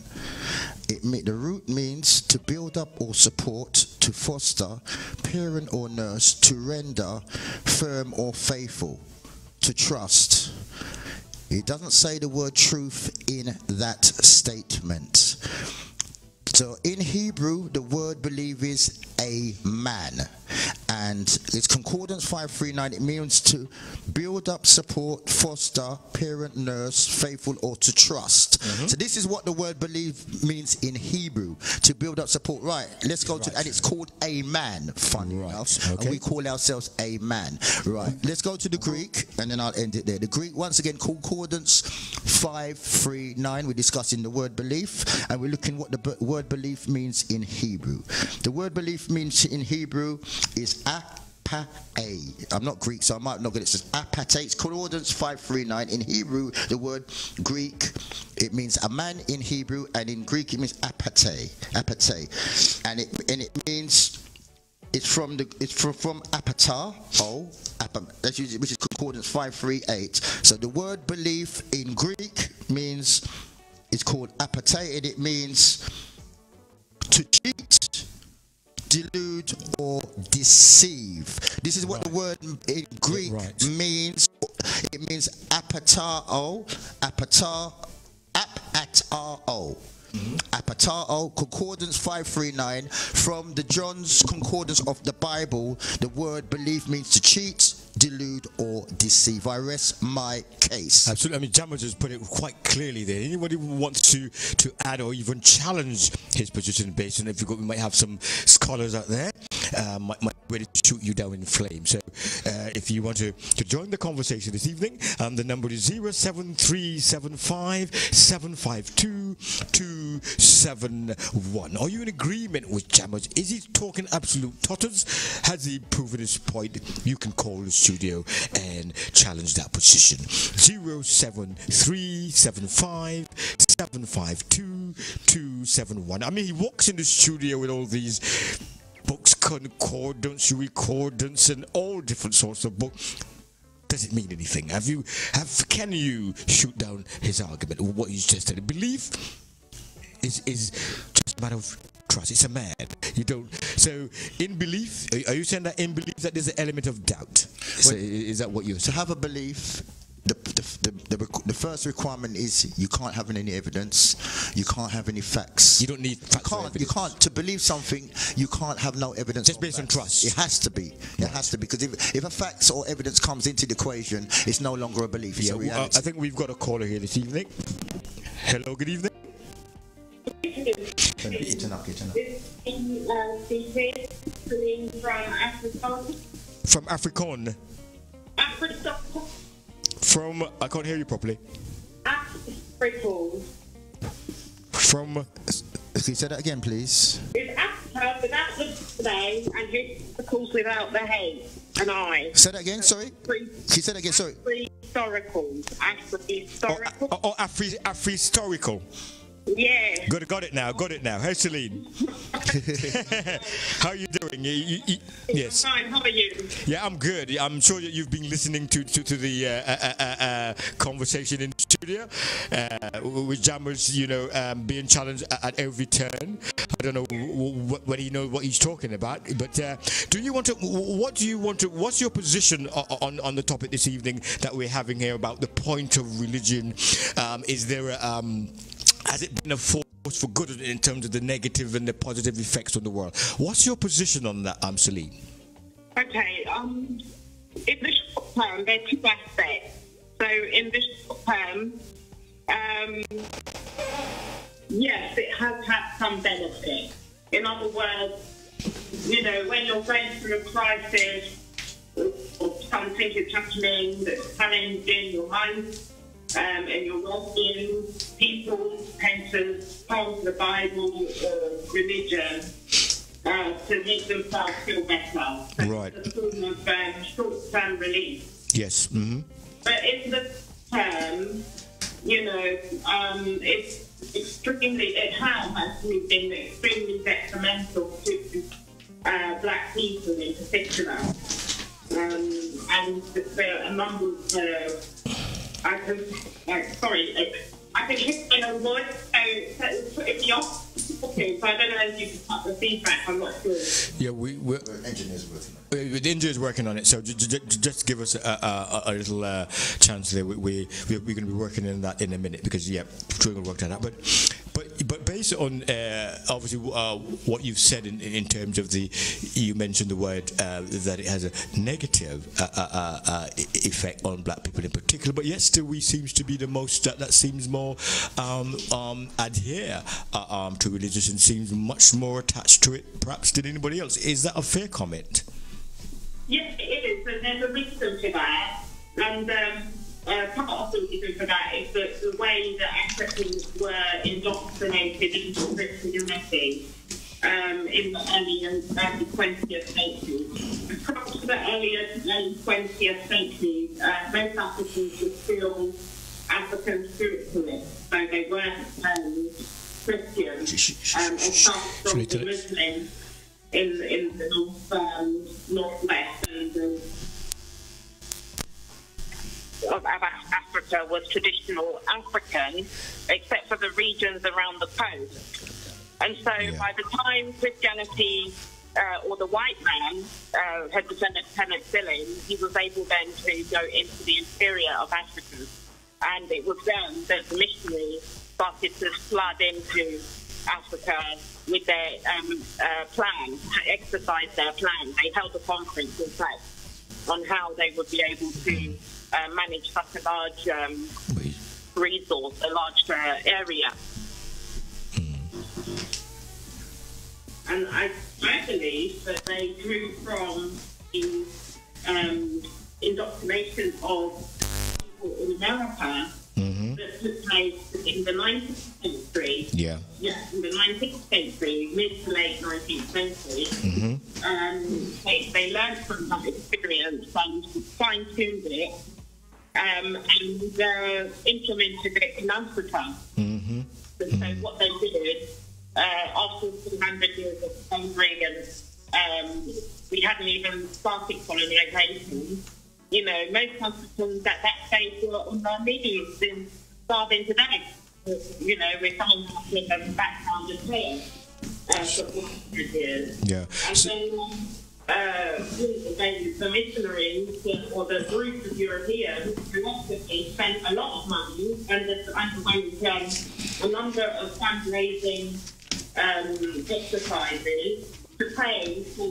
The root means to build up or support, to foster, parent or nurse, to render, firm or faithful, to trust. It doesn't say the word truth in that statement. So in Hebrew, the word believe is a man, and it's concordance 539. It means to build up, support, foster, parent, nurse, faithful, or to trust. So this is what the word believe means in Hebrew, to build up, support. Right, let's go to, and it's called a man, funny enough, and we call ourselves a man. Right, let's go to the Greek, and then I'll end it there. The Greek, once again, concordance 539. We're discussing the word belief, and we're looking what the word belief means in Hebrew. The word belief means in Hebrew is apatei. I'm not Greek, so I might not get it. It says apatei. It's Concordance 539. In Hebrew, the word Greek, it means a man in Hebrew, and in Greek it means apatei. Apatei, and it means. It's from apata, which is Concordance 538. So the word belief in Greek means, it's called apate, and it means to cheat, delude, or deceive. This is what the word in Greek means. It means apatao, apatao, apatao. Apatao, Concordance 539, from the John's Concordance of the Bible, the word belief means to cheat, delude, or deceive. I rest my case. Absolutely. I mean, Jamaj has put it quite clearly there. Anybody who wants to add or even challenge his position based on it, we might have some scholars out there might be ready to shoot you down in flames. So if you want to join the conversation this evening, the number is 07375 752 271. Are you in agreement with Jamaj? Is he talking absolute totters? Has he proven his point? You can call the studio and challenge that position. 07375 752 271. I mean, he walks in the studio with all these books, concordance, recordance, and all different sorts of books. Does it mean anything? Can you shoot down his argument? What he's just said, belief is just a matter of trust. It's a man. You don't. So in belief, are you saying that in belief that there's an element of doubt? So is that what you're saying? To have a belief, the first requirement is you can't have any evidence, you can't have any facts. You don't need facts. You can't to believe something. You can't have no evidence. Just based on trust. It has to be. It has to be, because if a fact or evidence comes into the equation, it's no longer a belief. It's a reality. I think we've got a caller here this evening. Hello. Good evening. From Afrikaans. From, I can't hear you properly. Afrikaans. From, can you say that again, please? It's Africa without the name and historicals without the hay and I. Say that again, sorry? Can you say that again, sorry? Afri-historicals. Afri-historical. Oh, Afri-historical. Yeah. Got it now. Hey, Celine. How are you doing? Yes. I'm fine. How are you? Yeah, I'm good. I'm sure that you've been listening to the conversation in the studio with Jamaj, being challenged at every turn. I don't know whether he knows what he's talking about, but what's your position on the topic this evening that we're having here about the point of religion? Is there has it been a force for good in terms of the negative and the positive effects on the world? What's your position on that, Celine? Okay, in the short term, there are two aspects. So in the short term, yes, it has had some benefit. In other words, when you're going through a crisis or something is happening that's challenging your life, and you're watching people tend to turn to the Bible or religion to make themselves feel better. So right. It's a form of short-term relief. Yes. Mm-hmm. But in the term, it's extremely, it has actually been extremely detrimental to black people in particular. And there are a number of I can hear it in a voice, so it's putting me off. Okay, so I don't know if you can cut the feedback, I'm not sure. Yeah, we're engineers working on it. The engineers working on it, so just give us a little chance there. We're going to be working on that in a minute, because, yeah, we're going to work that out. But based on obviously what you've said in terms of the, you mentioned the word that it has a negative effect on black people in particular, but yet still we seems to be the most that seems more adhere to religious and seems much more attached to it perhaps than anybody else. Is that a fair comment? Yes, it is, and there's a reason to that, and quite often even today, that the way that Africans were indoctrinated into Christianity in the early 20th century. Across the early 20th century, most Africans were still African spiritualists, so they weren't Christian, and some Muslim in the northwest and of Africa was traditional African, except for the regions around the coast. And so by the time Christianity or the white man had descended penicillin, he was able then to go into the interior of Africa. And it was then that the missionaries started to flood into Africa with their plan, to exercise their plan. They held a conference, in fact, on how they would be able to manage such a large resource, a large area. And I believe that they drew from the indoctrination of people in America that took place in the 19th century. Yeah. Yes, in the 19th century, mid to late 19th century. They learned from that experience and fine-tuned it and implemented it in Africa. So what they did, after 200 years of slavery and we hadn't even started colonization, you know, most Africans at that stage were on their knees and starving to death, you know, with someone having them background and prayer for 100 years. Yeah. And then the missionaries or the group of Europeans collectively spent a lot of money, and underwent a number of fundraising exercises to pay for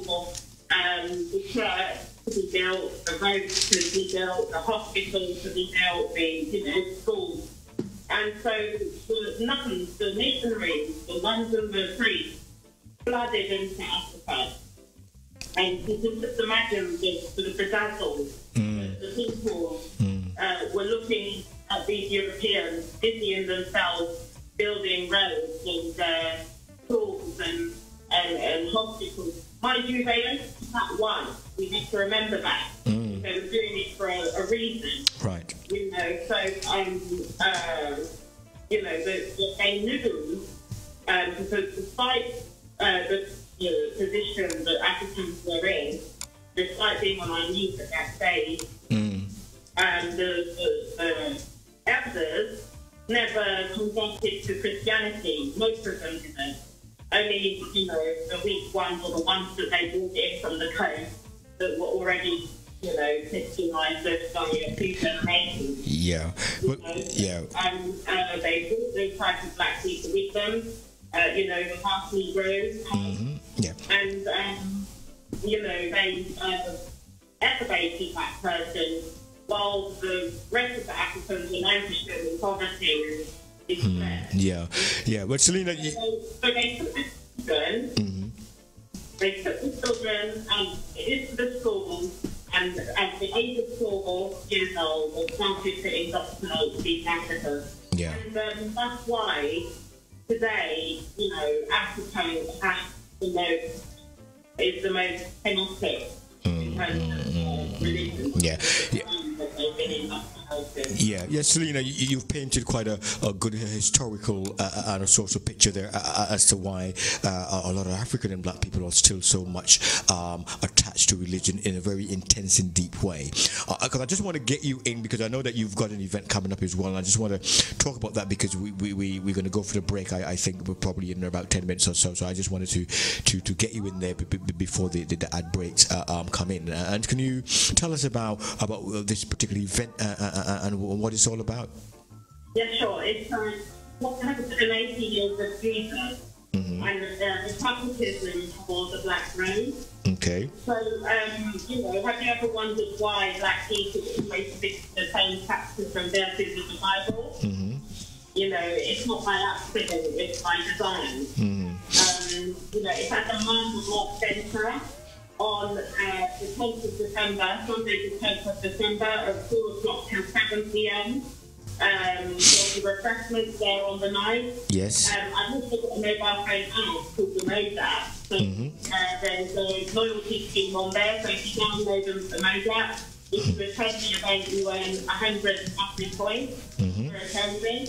the church to be built, the roads to be built, the hospitals to be built, the schools. And so the nuns, the missionaries, the nuns and the priests flooded into Africa. And you can just imagine the bedazzle that the people were looking at these Europeans, busying themselves building roads and schools and hospitals. Mind you, they only did that once. We need to remember that. They were doing it for a reason. Right. You know, so, you know, they knew because despite the position that Africans were in, despite being on our knees at that stage, the elders never converted to Christianity. Most of them didn't. Only, you know, the weak ones or the ones that they brought in from the coast that were already, you know, Christianized by a few generations. Yeah. They brought those types of black people with them. You know, the half Negroes. And, you know, they elevated that person while the rest of the Africans were languished in poverty and distress. Well, Selena, so they took the children, and into the schools, and at the age of 4 years old, they started to indoctrinate these Africans. And that's why today, you know, Africa has the most, is the most chaotic in terms of religion. Selena, you've painted quite a good historical and a sort of picture there as to why a lot of African and black people are still so much attached to religion in a very intense and deep way. Because I just want to get you in, because I know that you've got an event coming up as well, and I just want to talk about that because we're going to go for the break. I think we're probably in about 10 minutes or so, so I just wanted to get you in there before the ad breaks come in. And can you tell us about this particular event and what it's all about? Yeah, sure. It's what happened to the 80 years of Jesus and the patriotism for the Black Road. Okay. So, you know, have you ever wondered why black people always stick to the same chapters and verses of the Bible? You know, it's not by accident, it's by design. You know, it's at the Mahat Centre. on the 10th of December, Sunday the 10th of December at 2 o'clock till 7 p.m. There'll be refreshments there on the night. Yes. I've also got a mobile phone app called the Mozap. So there's a loyalty scheme on there, so if you download them for Mozap, if you attend the event, you earn 100 monthly points for attending.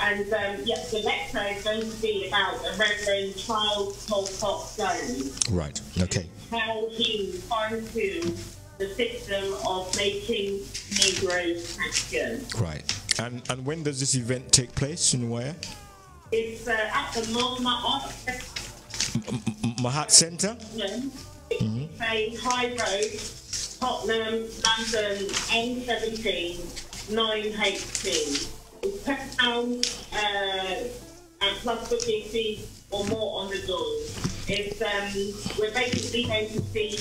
And yeah, the lecture is going to be about the Reverend Charles Holcroft Stone. Right, okay. How he fine-tuned the system of making Negroes Christian. Right. And when does this event take place and where? It's at the Mahat Centre. It's a high road, Tottenham, London, N17, 9HT. It's press down and plus 50 or more on the door. It's, we're basically going to see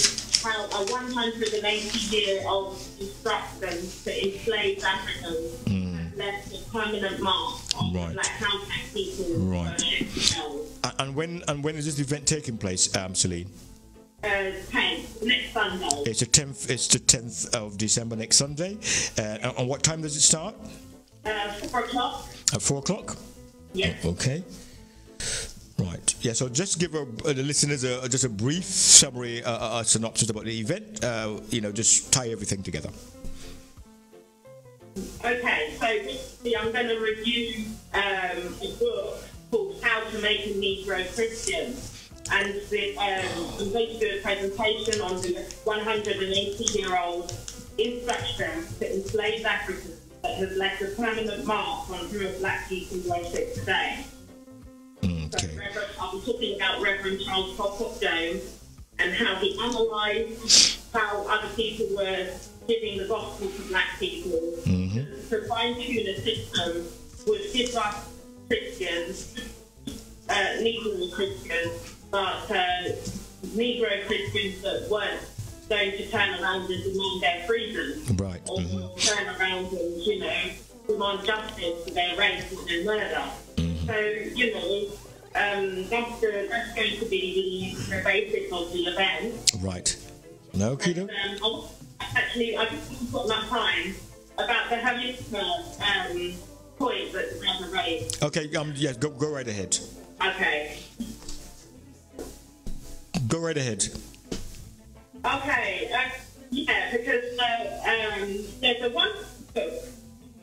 how a 180-year-old instruction to enslaved Africans has left a permanent mark on black Housepack people. And when is this event taking place, Celine? 10th, next Sunday. It's the 10th. It's the 10th of December, next Sunday. And what time does it start? 4 o'clock. At 4 o'clock. Yeah. Okay. Right. Yeah. So just give the listeners just a brief summary, a synopsis about the event. You know, just tie everything together. Okay. So basically, I'm going to review a book called "How to Make a Negro Christian," and I'm going to do a presentation on the 180-year-old instruction to enslave Africans that has left a permanent mark on who of black people worship today. Okay. So I'll be talking about Reverend Charles Holcroft Stone and how he analysed how other people were giving the gospel to black people. To fine-tune a system which gives us Christians, Negro Christians, but Negro Christians that weren't going to turn around and demand their freedom, or turn around and, you know, demand justice for their rape and their murder. So, you know, that's going to be the basic of the event. Right. No kidding. Actually, I've just got my time about the Hermes point that's around the race. Okay, yeah, go right ahead. Okay. Go right ahead. Okay, yeah, because there's a wonderful book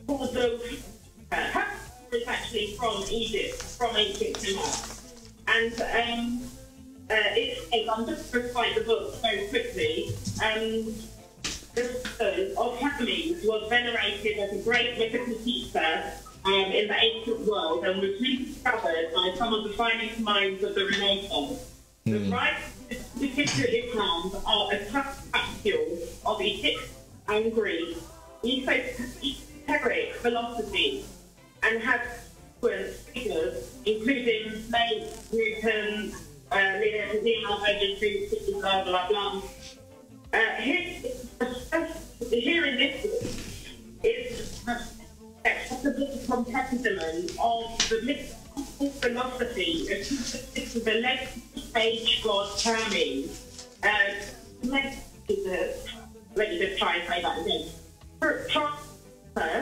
called the it's actually from Egypt, from ancient Kemet, and it says, I'm just going to cite the book very quickly. This stone of Hermes was venerated as a great mythical teacher in the ancient world and was rediscovered by some of the finest minds of the Renaissance. The rites particularly found are a capsule of Egypt and Greek esoteric philosophy and have figures including Slade, Newton, Leo Pazino, Hogan, blah blah blah. Here in this book is a bit of comparison of the mystical philosophy of the late-stage god Hermes. Let me just try and say that again.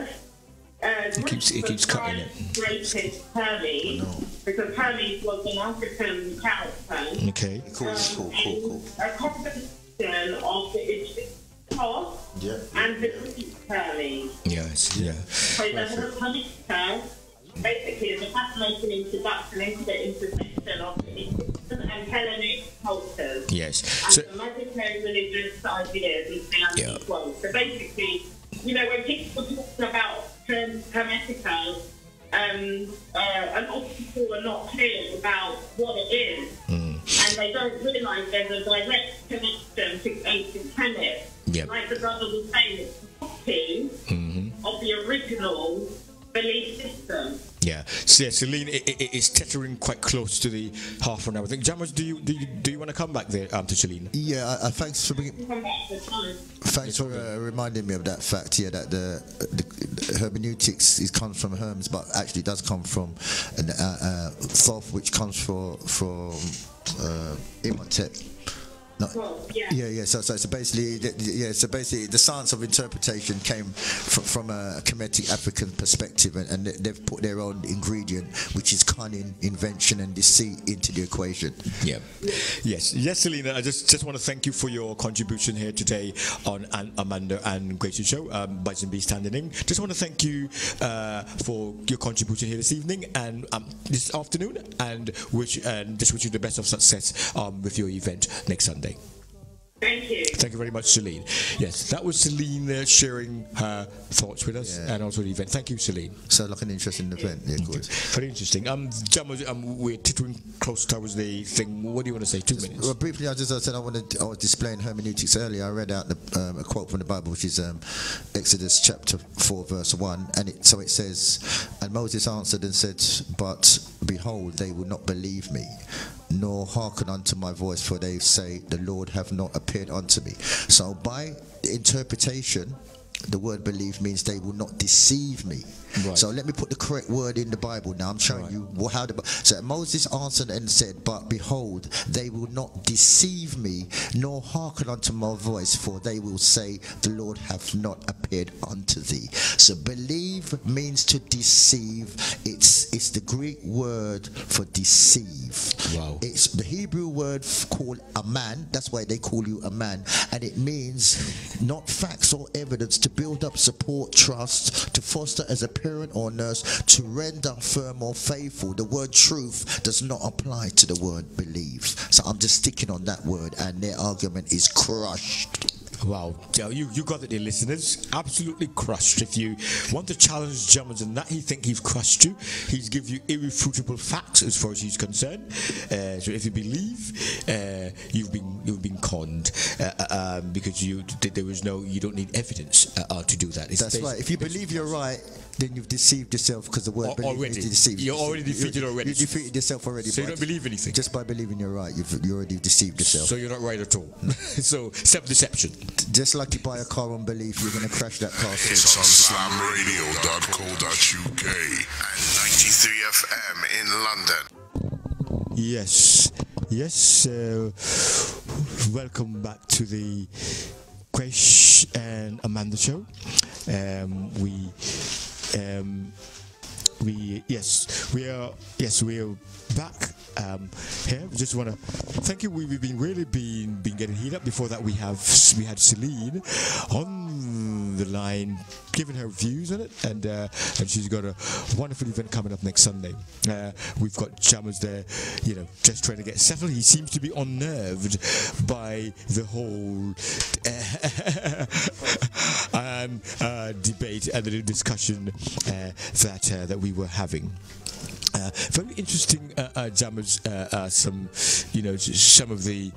It keeps cutting it. Greatest Hermes, because Hermes was an African character. Okay. Cool. A combination of the Egyptian Thoth and the Greek Hermes. So the Hermes basically is a fascinating introduction into the intersection of the Egyptian and Hellenic cultures. And so, the magical religious ideas in the ancient world. So basically, you know, when people talk about Hermetica, a lot of people are not clear about what it is, and they don't realise there's a direct connection to ancient Kemet. Like the brother was saying, it's a copy of the original belief system. So Celine is teetering quite close to the half an hour thing. Jamaj, do you want to come back there to Celine? Thanks for bringing. Thanks for reminding me of that fact. That the hermeneutics comes from Hermes, but actually does come from an Thoth, which comes from Imhotep. So basically, the science of interpretation came from a Kemetic African perspective, and they've put their own ingredient, which is cunning, invention, and deceit, into the equation. Yeah. Yes, Celine, I just want to thank you for your contribution here today on Amanda and Grace's show, Buzzin Bee standing in. Just want to thank you for your contribution here this evening and this afternoon, and just wish you the best of success with your event next Sunday. Thank you. Thank you very much, Celine. Yes, that was Celine sharing her thoughts with us, and also the event. Thank you, Celine. Sounds like an interesting event. Yeah, good. Very interesting. Jamaj, we're tittering close towards the thing. What do you want to say? 2 minutes. Well, briefly, I was displaying hermeneutics earlier. I read out a quote from the Bible, which is Exodus chapter 4, verse 1, and it says, "And Moses answered and said, But behold, they will not believe me, nor hearken unto my voice, for they say, The Lord hath not appeared unto me." So by interpretation, the word believe means they will not deceive me. Right. So let me put the correct word in the Bible now. I'm showing you how the Bible. So Moses answered and said, "But behold, they will not deceive me, nor hearken unto my voice, for they will say, The Lord hath not appeared unto thee." So believe means to deceive. It's the Greek word for deceive. Wow. It's the Hebrew word called aman. That's why they call you aman, and it means not facts or evidence, to build up support, trust, to foster as a parent or nurse, to render firm or faithful. The word truth does not apply to the word believe. So I'm just sticking on that word, and their argument is crushed. Wow, you got it, dear listeners. Absolutely crushed. If you want to challenge Jamaj and that, he think he's crushed you, he's give you irrefutable facts as far as he's concerned. So if you believe, you've been conned because you don't need evidence to do that. That's right. If you believe you're right, then you've deceived yourself, because the word believe is deceived. You're already defeated already. You defeated yourself already. So you don't believe anything. Just by believing you're right, you already deceived yourself. So you're not right at all. So self-deception. Just like you buy a car on belief, you're going to crash that car. It's on SlamRadio.co.uk and 93 FM in London. Yes. Welcome back to the Grace and Amanda show. We are back here. We just want to thank you. We've been really been getting heated up. Before that, we had Celine on the line, giving her views on it, and she's got a wonderful event coming up next Sunday. We've got Chammers there, just trying to get settled. He seems to be unnerved by the whole debate and the discussion that we were having. Very interesting, Jamaj. Some of the,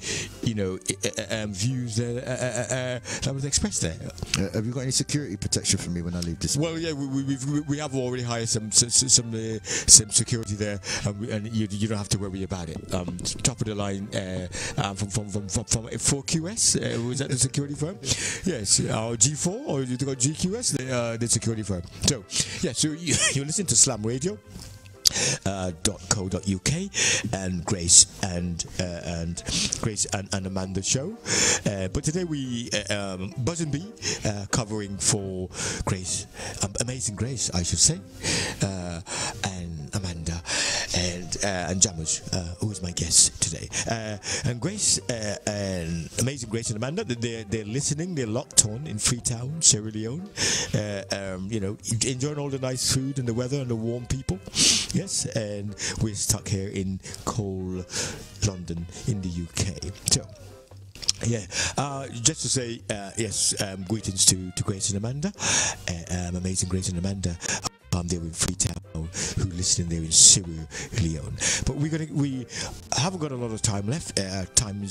views that was expressed there. Have you got any security protection for me when I leave this? Well, yeah, we have already hired some security there, and you don't have to worry about it. Top of the line from 4QS. Was that the security firm? Yes, or G4, or you got GQS, the security firm. So yeah, so you listen to Slam Radio. .co.uk and Grace and Amanda show, but today we Buzzin Bee covering for Grace, amazing Grace I should say, and Amanda and Jamaj, who is my guest today, and Grace and amazing Grace and Amanda. They're listening. They're locked on in Freetown, Sierra Leone. Enjoying all the nice food and the weather and the warm people. Yes, and we're stuck here in cold London in the UK. So, yeah, just to say, yes, greetings to Grace and Amanda, amazing Grace and Amanda. They were in Freetown, who listening there in Sierra Leone. But we haven't got a lot of time left. Time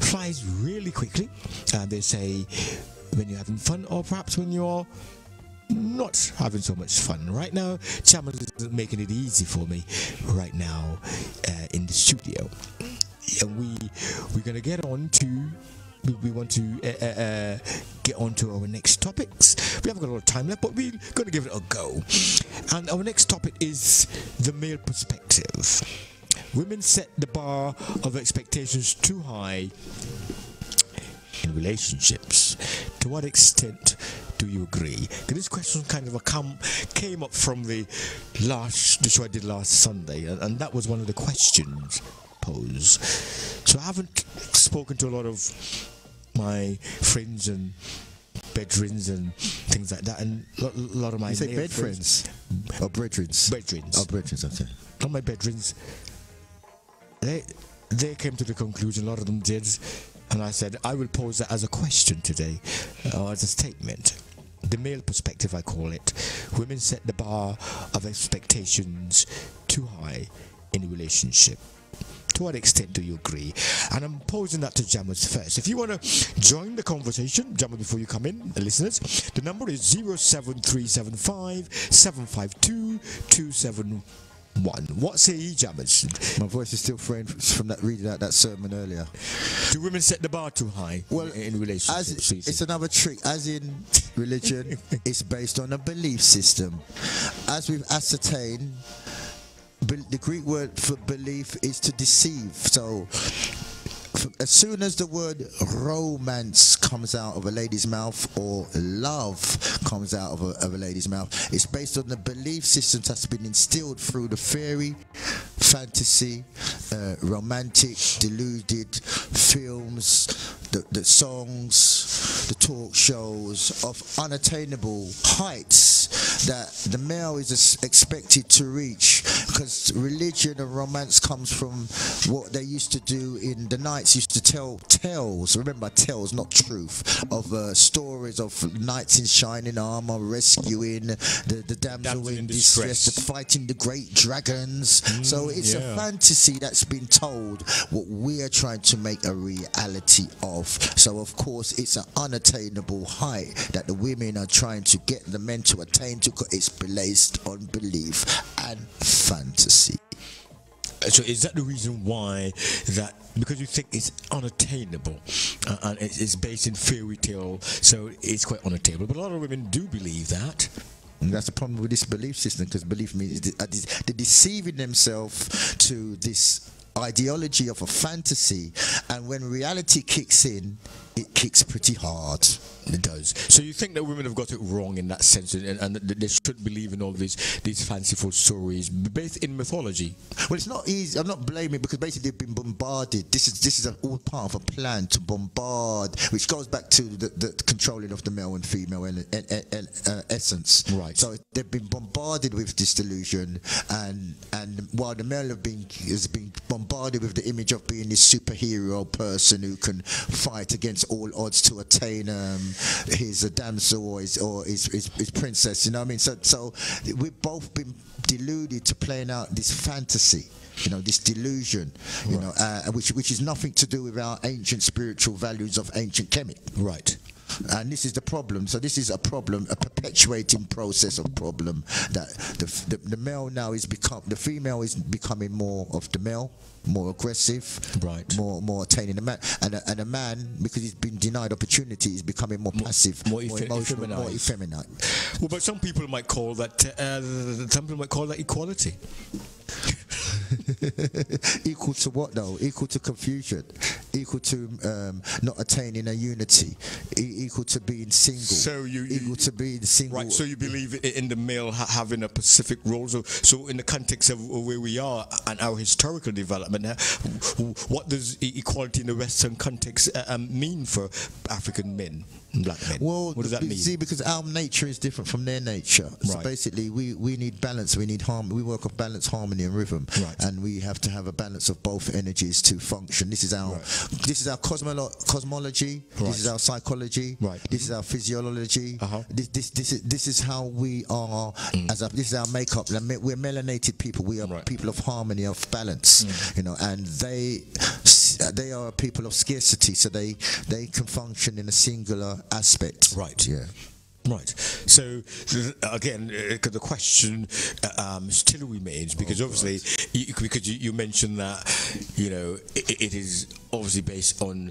flies really quickly, and they say when you're having fun, or perhaps when you're not having so much fun. Right now, Chammers is making it easy for me right now in the studio, and we're gonna get on to. We want to get on to our next topics. We haven't got a lot of time left, but we're going to give it a go. And our next topic is the male perspective. Women set the bar of expectations too high in relationships. To what extent do you agree? This question kind of came up from the show I did last Sunday, and that was one of the questions posed. So I haven't spoken to a lot of my friends and bedrins and things like that, and a lot of my... You say bedfriends? Or brethrins? Bedrins. Or brethrins, okay. Not my bedrins. They came to the conclusion, a lot of them did, and I said, I will pose that as a question today, or as a statement. The male perspective, I call it. Women set the bar of expectations too high in a relationship. To what extent do you agree? And I'm posing that to Jamaj first. If you want to join the conversation, Jamaj, before you come in, listeners, the number is 07375 752 271. What say you, Jamaj? My voice is still framed from that reading out that sermon earlier. Do women set the bar too high? Well, in relationships, it's another trick. As in religion, it's based on a belief system. As we've ascertained, the Greek word for belief is to deceive. So as soon as the word romance comes out of a lady's mouth, or love comes out of a lady's mouth, it's based on the belief system that's been instilled through the fairy, fantasy, romantic, deluded films, the songs, the talk shows of unattainable heights that the male is expected to reach, because religion and romance comes from what they used to do in the knights used to tell tales, remember tales, not truth, of stories of knights in shining armor rescuing the damsel in distress, fighting the great dragons. So it's a fantasy that's been told what we're trying to make a reality of. So of course it's an unattainable height that the women are trying to get the men to attain to, because it's based on belief and fantasy. So is that the reason why that, because you think it's unattainable, and it's based in fairy tale, so it's quite unattainable, but a lot of women do believe that. And that's the problem with this belief system, because belief means they're deceiving themselves to this ideology of a fantasy, and when reality kicks in, it kicks pretty hard. It does. So you think that women have got it wrong in that sense, and that they should believe in all these fanciful stories based in mythology? Well, it's not easy. I'm not blaming, because basically they've been bombarded. This is all part of a plan to bombard, which goes back to the controlling of the male and female essence. Right. So they've been bombarded with this delusion, and while the male has been bombarded with the image of being this superhero person who can fight against all odds to attain his damsel or his princess, you know what I mean? So we've both been deluded to playing out this fantasy, you know, this delusion, you know, which is nothing to do with our ancient spiritual values of ancient Kemet. Right. And this is the problem. So this is a problem, a perpetuating process of problem, that the male now is the female is becoming more of the male, more aggressive, right, more attaining the man, and a man, because he's been denied opportunity, is becoming more passive, more emotional, more effeminate. Well, but some people might call that equality. Equal to what though? Equal to confusion, equal to not attaining a unity, equal to being single. So equal to being single. Right. So you believe in the male having a specific role. So in the context of where we are and our historical development, what does equality in the Western context mean for African men and black men? Well, what does that mean? See, because our nature is different from their nature. Right. So basically, we need balance. We need harmony. We work on balance, harmony, and rhythm. Right. And we have to have a balance of both energies to function. This is our cosmology. Right. This is our psychology. Right. This is our physiology. Uh-huh. This is how we are. Mm. This is our makeup. We're melanated people. We are people of harmony, of balance. Mm. You know, and they are people of scarcity, so they can function in a singular aspect. Right. Yeah. Right. So again, the question still remains, because obviously, you mentioned that it is obviously based on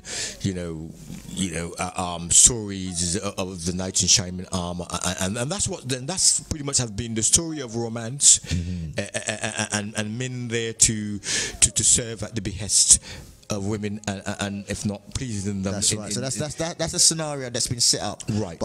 stories of the knights in shining armor, and that's what that's pretty much have been the story of romance, and men there to serve at the behest of women, and if not pleasing them. That's right. So that's a scenario that's been set up. Right.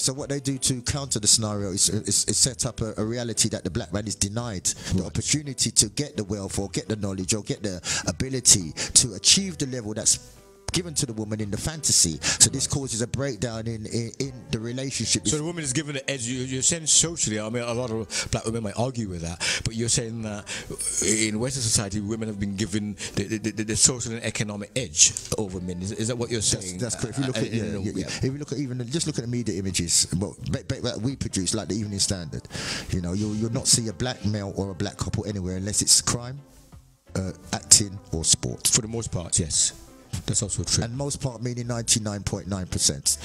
So what they do to counter the scenario is set up a reality that the black man is denied the opportunity to get the wealth or get the knowledge or get the ability to achieve the level that's given to the woman in the fantasy. So this causes a breakdown in the relationship. So the woman is given an edge. You're saying socially, I mean, a lot of black women might argue with that, but you're saying that in Western society, women have been given the social and economic edge over men. Is that what you're saying? That's correct. If you look at, if you look at just look at the media images that we produce, like the Evening Standard, you'll not see a black male or a black couple anywhere unless it's crime, acting, or sport. For the most part, yes. That's also true. And most part meaning 99.9%.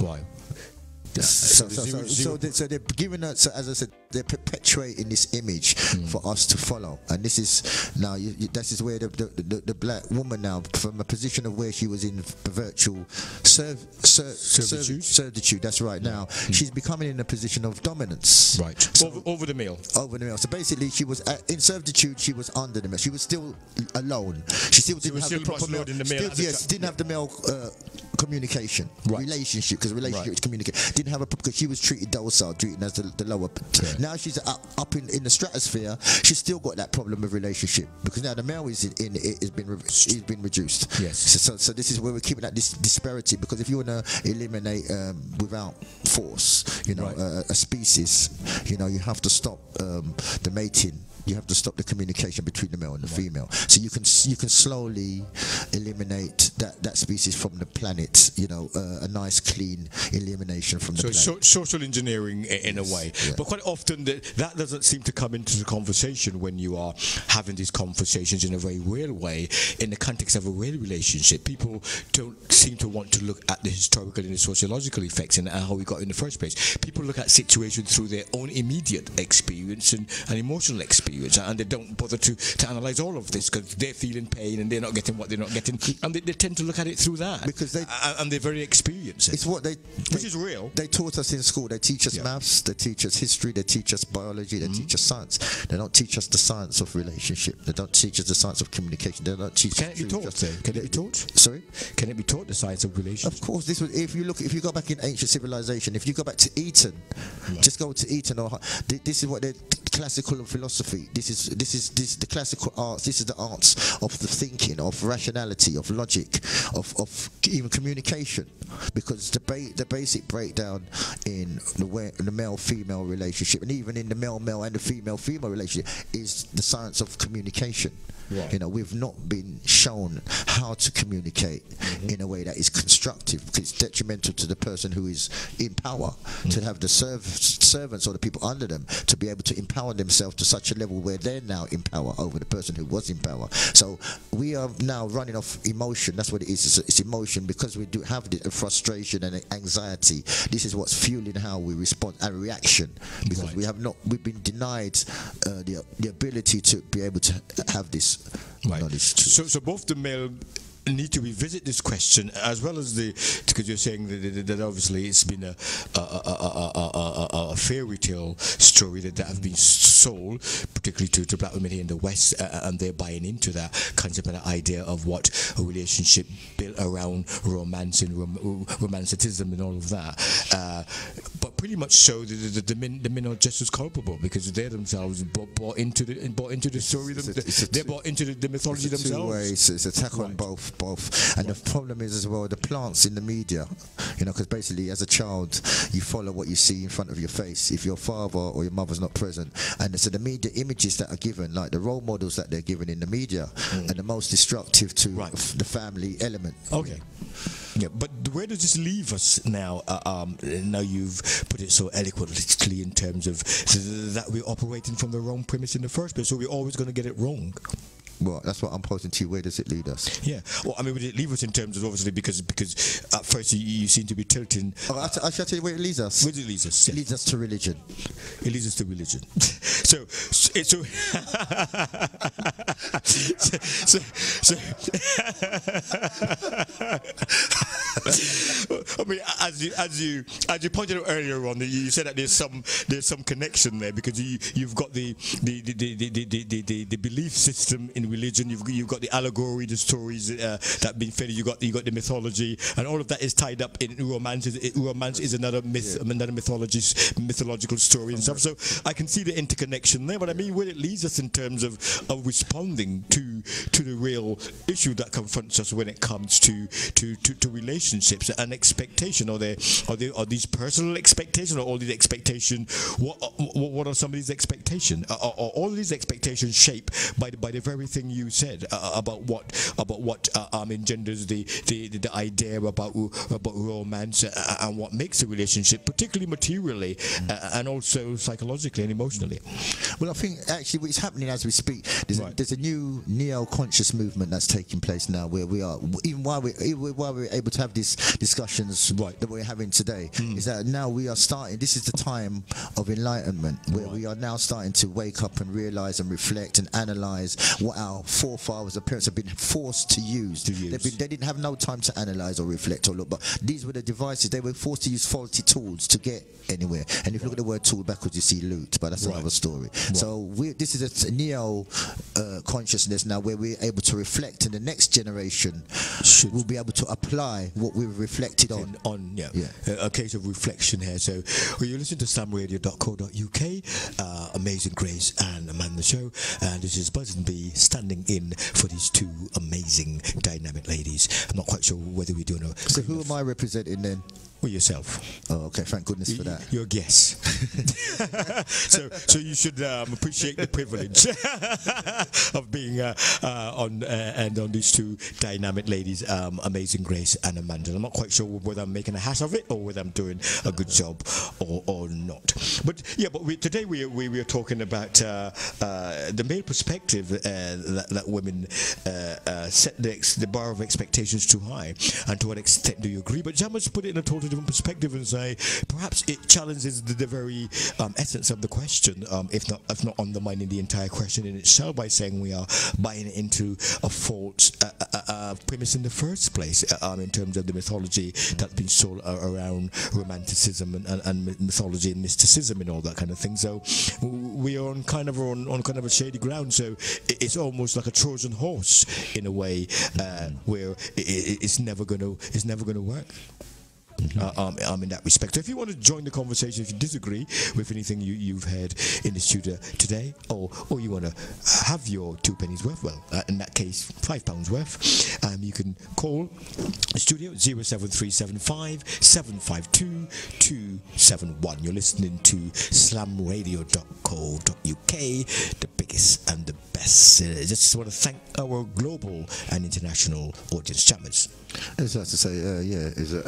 Right. So they're giving us, as I said, they're perpetuating this image for us to follow, and this is now. This is where the black woman now, from a position of where she was in virtual servitude. That's right. Now she's becoming in a position of dominance. Right. So over the male. Over the male. So basically, she was in servitude. She was under the male. She was still alone. She still didn't have the proper male. Yes, didn't have the male communication relationship, because relationship is communication. Didn't have a, because she was treated docile, treated as the lower. Now she's up in the stratosphere. She's still got that problem of relationship, because now the male is has been reduced. Yes. So this is where we're keeping that disparity, because if you want to eliminate without force, a species, you have to stop the mating. You have to stop the communication between the male and the female, so you can slowly eliminate that species from the planet. A nice clean elimination from the planet. So social engineering in a way, but quite often that doesn't seem to come into the conversation when you are having these conversations in a very real way, in the context of a real relationship. People don't seem to want to look at the historical and the sociological effects and how we got in the first place. People look at situations through their own immediate experience and emotional experience. And they don't bother to analyse all of this, because they're feeling pain and they're not getting what they're not getting, and they tend to look at it through that, because they're very experienced. It's what which is real. They taught us in school. They teach us maths, they teach us history, they teach us biology, they teach us science. They don't teach us the science of relationship. They don't teach us the science of communication. They don't teach. Can it be taught? Can it be taught? Sorry, can it be taught, the science of relationship? Of course. This was, if you go back in ancient civilization, if you go back to Eton, just go to Eton, or this is what they're classical philosophy. This is the classical arts. This is the arts of the thinking, of rationality, of logic, of even communication, because the basic breakdown in the male-female relationship, and even in the male-male and the female-female relationship, is the science of communication. Right. We've not been shown how to communicate in a way that is constructive, because it's detrimental to the person who is in power to have the servants or the people under them to be able to empower themselves to such a level where they're now in power over the person who was in power. So we are now running off emotion. That's what it is. It's emotion, because we do have the frustration and anxiety. This is what's fueling how we respond and reaction, because we've been denied the ability to be able to have this. Right. So both the male need to revisit this question, as well as because you're saying that obviously it's been a fairy tale story that have been sold, particularly to black women here in the West, and they're buying into that concept and that idea of what a relationship built around romance and romanticism and all of that. But pretty much so, the men are just as culpable, because they themselves bought into the story. They bought into the mythology themselves. It's attack on both. And the problem is as well the plants in the media, because basically as a child you follow what you see in front of your face if your father or your mother's not present, and so the media images that are given, like the role models that they're given in the media, are the most destructive to the family element. Okay. Yeah, but where does this leave us now? Now you've put it so eloquently in terms of that we're operating from the wrong premise in the first place, so we're always going to get it wrong. Well, that's what I'm posing to you. Where does it lead us? Yeah. Well, I mean, would it leave us in terms of, obviously, because at first you seem to be tilting. Oh, I shall tell you where it leads us. Where does it lead us? Yeah. It leads us to religion. It leads us to religion. I mean, as you pointed out earlier on, you said that there's some connection there, because you've got the belief system in religion. You've got the allegory, the stories that have been fed. You got the mythology, and all of that is tied up in romance. Romance is another myth, yeah, another mythological story and stuff. So I can see the interconnection there. But I mean, where it leads us in terms of responding to the real issue that confronts us when it comes to relationships and expectation, are these personal expectations, or all these expectations? What are some of these expectations? Are all these expectations shaped by the very thing you said about what engenders the idea about romance and what makes a relationship, particularly materially, mm-hmm, and also psychologically and emotionally? Well, I think actually what's happening as we speak, there's a new neo-conscious movement that's taking place now, where we are, even while we're able to have these discussions that we're having today, is that now we are starting, this is the time of enlightenment, where we are now starting to wake up and realize and reflect and analyze what our forefathers and parents have been forced to use. They didn't have no time to analyze or reflect or look, but these were the devices. They were forced to use faulty tools to get anywhere. And if you look at the word tool backwards, you see loot, but that's another story. So this is a neo consciousness now, where we're able to reflect, and the next generation will be able to apply what we've reflected on. A case of reflection here. So you listen to SlamRadio.co.uk, amazing Grace and Amanda show, and this is Buzzin Bee standing in for these two amazing dynamic ladies. I'm not quite sure whether we do or not. So who am I representing then? Well, yourself. Oh, okay. Thank goodness for that. Your guess. so you should appreciate the privilege of being on these two dynamic ladies, amazing Grace and Amanda. I'm not quite sure whether I'm making a hash of it or whether I'm doing a good job or not. But yeah, but today we are talking about the male perspective that women set the bar of expectations too high, and to what extent do you agree? But Jamaj put it in a totally different perspective and say perhaps it challenges the very essence of the question, if not undermining the entire question in itself, by saying we are buying into a false premise in the first place, in terms of the mythology that's been sold around romanticism and mythology and mysticism and all that kind of thing. So we are on kind of a shady ground. So it's almost like a Trojan horse in a way, where it's never going to work. In that respect. So if you want to join the conversation, if you disagree with anything you've heard in the studio today, or you want to have your 2 pennies worth, well, in that case, 5 pounds worth, you can call the studio 07375 752 271. You're listening to slamradio.co.uk, the biggest and the best. I just want to thank our global and international audience. Chammers. I just have to say,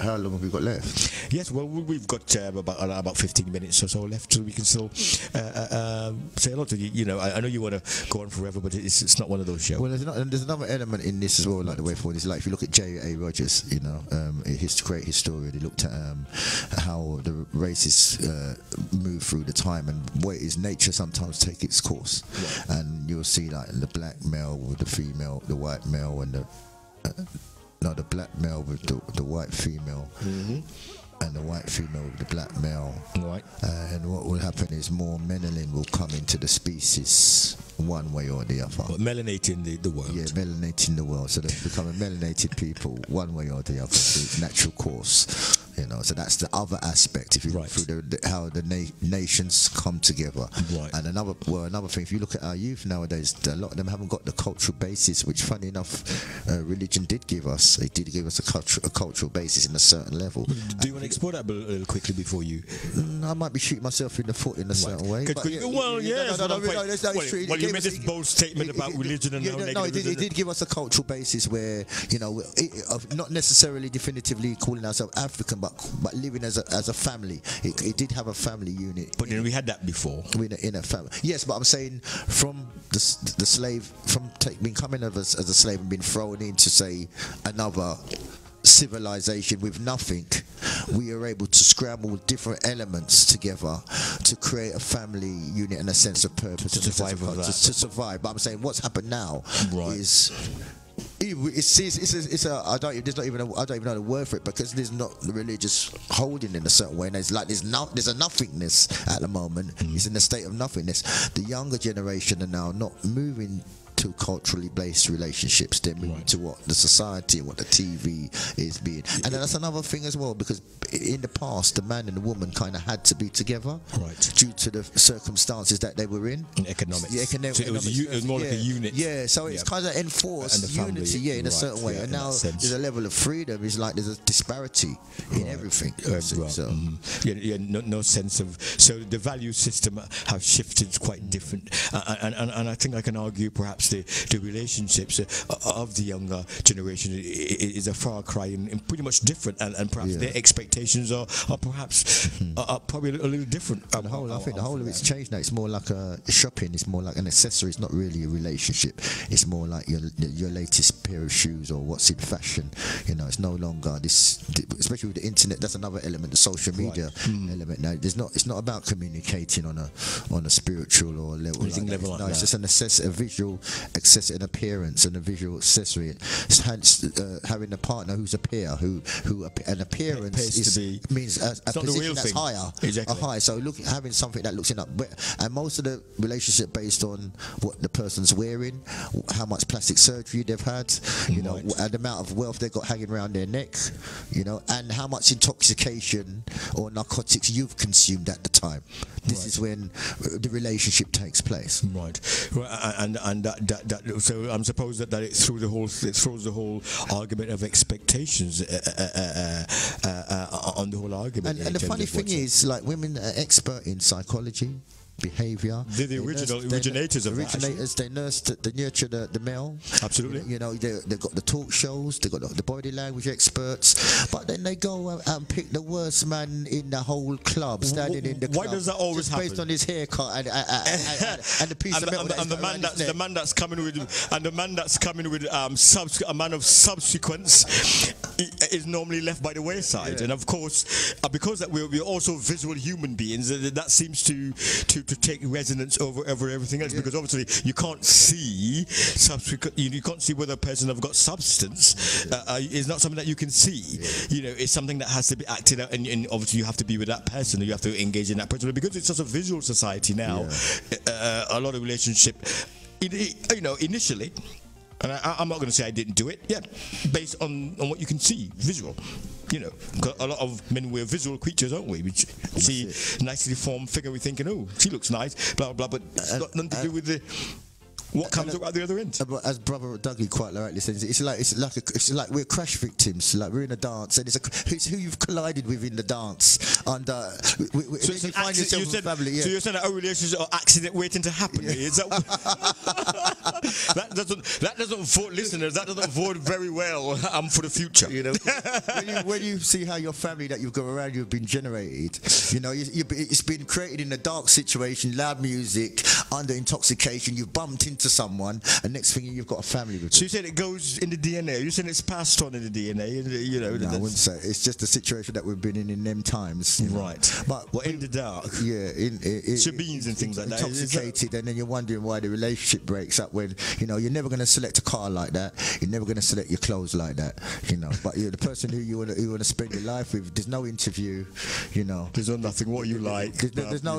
how long have we got left? Yes, well, we've got about 15 minutes or so left, so we can still say a lot to you. You know, I know you want to go on forever, but it's not one of those shows. Well, there's another element in this as well, like the way forward is, like if you look at J. A. Rogers, you know, his great historian, he looked at how the races move through the time, and what is nature sometimes take its course, and you'll see like the black male with the female, the white male, and the black male with the white female, and the white female with the black male. Right. And what will happen is more melanin will come into the species one way or the other. But melanating the world. Yeah, melanating the world. So they become a melanated people one way or the other. It's natural course. You know, so that's the other aspect. If you look through how the nations come together, and another thing, if you look at our youth nowadays, a lot of them haven't got the cultural basis, which, funny enough, religion did give us. It did give us a cultural basis in a certain level. Do you want to explore that a little quickly before you? I might be shooting myself in the foot in a certain way. Well, yes. Well, you made this bold statement about religion and how negative. No, it did give us a cultural basis where, you know, not necessarily definitively calling ourselves African, but but living as a family. It did have a family unit. But then we had that before. In a family. Yes, but I'm saying from the slave, from being coming of as a slave and being thrown into, say, another civilization with nothing, we are able to scramble different elements together to create a family unit and a sense of purpose to survive. But I'm saying what's happened now is I don't even know the word for it, because there's not the religious holding in a certain way, and it's like there's a nothingness at the moment. It's in a state of nothingness. The younger generation are now not moving to culturally based relationships. They're moving to what the society and what the TV is being. And then that's another thing as well, because in the past the man and the woman kind of had to be together due to the circumstances that they were in. And economics. Yeah, so it was more like a unit. Yeah, so it's kind of enforced unity in a certain way. And now there's a level of freedom. It's like there's a disparity in everything. No sense of... So the value system have shifted quite different. And I think I can argue perhaps the relationships of the younger generation is a far cry and pretty much different, and perhaps their expectations are perhaps are probably a little different. And the whole, I think the whole of it's changed now. It's more like a shopping. It's more like an accessory. It's not really a relationship. It's more like your latest pair of shoes or what's in fashion. You know, it's no longer this. Especially with the internet, that's another element, the social media element. Now, there's not. It's not about communicating on a spiritual or level. It's just an a visual access, an appearance, and a visual accessory. Hence, having a partner who's a peer, an appearance means a position that's higher. Exactly. So having something that looks enough. And most of the relationship based on what the person's wearing, how much plastic surgery they've had, you know, and the amount of wealth they've got hanging around their neck, you know, and how much intoxication or narcotics you've consumed at the time. This is when the relationship takes place. So I'm supposed that it through the whole throws the whole argument of expectations on the whole argument. And the funny thing is, like, women are expert in psychology, behavior. They're the originators of that. They nurse, they nurture the male. Absolutely. You know, they've got the talk shows, they've got the body language experts, but then they go and pick the worst man in the whole club, standing in the club. Why does that always happen? Based on his haircut and the piece of metal. And the man that's coming with, a man of subsequence is normally left by the wayside. Yeah. And of course, because that we're also visual human beings, that seems to take resonance over everything else, because obviously you can't see you can't see whether a person have got substance. It's not something that you can see. You know, it's something that has to be acted out, and obviously you have to be with that person, you have to engage in that person. But because it's such a visual society now, a lot of relationship, you know, initially, and I'm not going to say I didn't do it, based on what you can see, visual. You know, a lot of men, we're visual creatures, aren't we? We see nicely formed figure, we're thinking, oh, she looks nice, blah, blah, but it's got nothing to do with what comes up at the other end. As Brother Dougley quite rightly says, it's like we're crash victims. Like we're in a dance, and it's who you've collided with in the dance. And so you find yourself in family. So you're saying that our relationships are accident waiting to happen. Yeah. Is that, that doesn't vote, listeners. That doesn't vote very well for the future. You know, when you see how your family that you've got around you've been generated, you know, it's been created in a dark situation, loud music, under intoxication. You've bumped into someone, and next thing you've got a family with. So you said it goes in the DNA. You said it's passed on in the DNA. You know, no, I wouldn't say it's just the situation that we've been in them times. Right. But well, in the dark. Yeah. Shabins and things like that. Intoxicated, and then you're wondering why the relationship breaks up. When you know you're never going to select a car like that. You're never going to select your clothes like that. You know. But you're the person who you want to spend your life with. There's no interview. You know. There's no nothing. What you like. There's no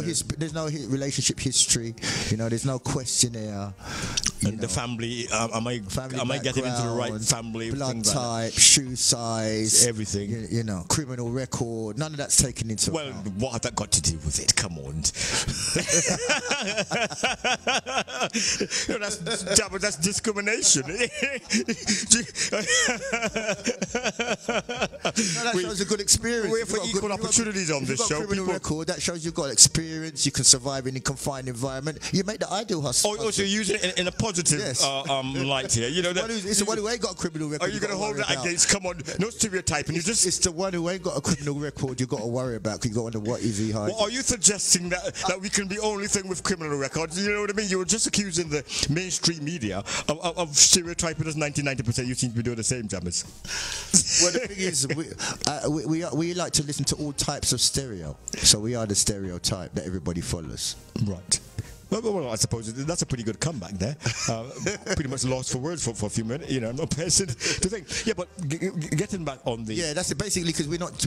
relationship history. You know. There's no questionnaire. And the family, am I getting into the right family? Blood type, shoe size, everything. You know, criminal record. None of that's taken into account. Well, what have that got to do with it? Come on. You know, that's discrimination. No, that shows a good experience. We're for equal opportunities on this show. Criminal record, that shows you've got experience. You can survive in a confined environment. You make the ideal hustle. Oh, so you're using it in a positive positive light here. You know that it's the one who ain't got a criminal record. Are you going to hold that against? Come on, no stereotyping. It's the one who ain't got a criminal record. You got to worry about. You got to wonder what is he hiding. Well, are you suggesting that we can be only thing with criminal records? You know what I mean? You were just accusing the mainstream media of stereotyping as 90%. You seem to be doing the same, Jammers. Well, the thing is, we like to listen to all types of stereo, so we are the stereotype that everybody follows. Right. Well, I suppose that's a pretty good comeback there. Pretty much lost for words for a few minutes. You know, no person to think. Yeah, but getting back on the that's it. Basically, because we're not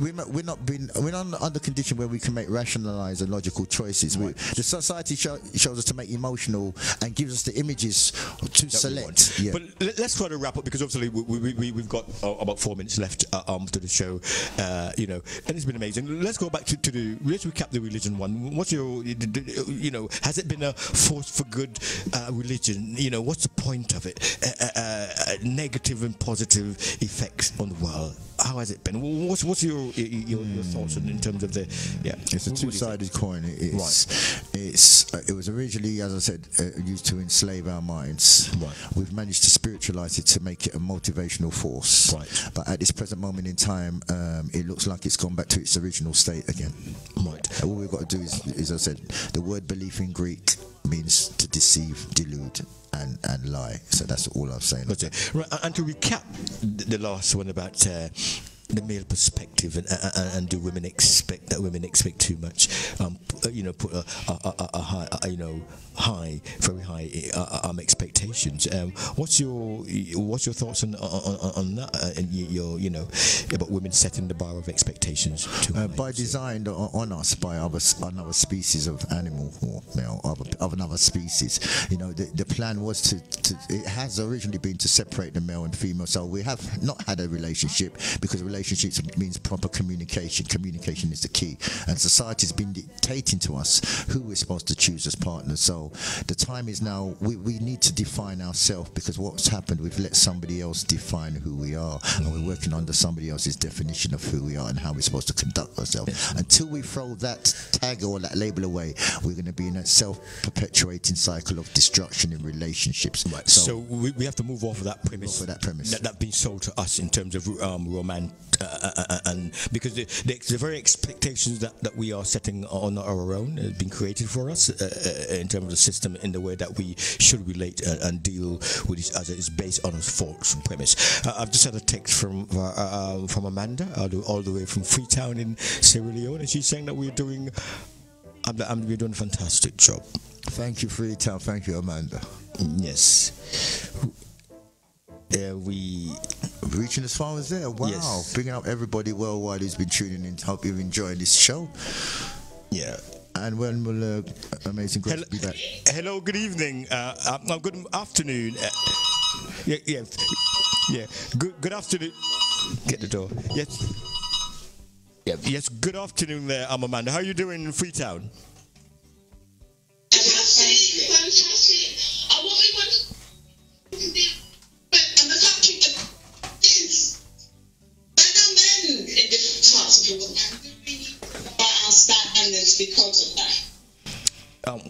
under condition where we can make rationalised and logical choices. Right. The society shows us to make emotional and gives us the images to select. Yeah. But let's try to wrap up because obviously we've got about 4 minutes left to the show. You know, and it's been amazing. Let's go back let's recap the religion one. What's your has it been a force for good religion? You know, what's the point of it? Negative and positive effects on the world. How has it been? What's your thoughts in terms of the? Yeah, it's a two-sided coin. It was originally, as I said, used to enslave our minds. Right. We've managed to spiritualize it to make it a motivational force. Right. But at this present moment in time, it looks like it's gone back to its original state again. Right. And all we've got to do is, as I said, the word belief in Greek means to deceive, delude, and lie. So that's all I'm saying. Okay. Right, and to recap the last one about the male perspective and do women expect too much? Put a high, very high expectations. What's your thoughts on that? And about women setting the bar of expectations too high, by design on us by another species of animal or of another species. You know, the plan was to it has originally been to separate the male and female. So we have not had a relationship because a relationships means proper communication. Communication is the key, and society's been dictating to us who we're supposed to choose as partners. So the time is now. We need to define ourselves, because what's happened, we've let somebody else define who we are, and we're working under somebody else's definition of who we are and how we're supposed to conduct ourselves. Until we throw that tag or that label away, we're going to be in a self-perpetuating cycle of destruction in relationships. Right. So we have to move off of that premise. That being sold to us in terms of romance. And because the very expectations that we are setting on our own has been created for us in terms of the system, in the way that we should relate and deal with each other, is based on a false premise. I've just had a text from Amanda all the way from Freetown in Sierra Leone, and she's saying that we're doing a fantastic job. Thank you, Freetown. Thank you, Amanda. Yes. We reaching as far as there. Wow. Yes. Bringing up everybody worldwide who's been tuning in. Hope you're enjoying this show. Yeah. And when will Amazing Grace be back? Hello, good evening. Good afternoon. Good afternoon. Get the door. Yes. Yeah. Yes, good afternoon there, Amanda. How are you doing in Freetown? Fantastic. Fantastic. I want we want to be because of that.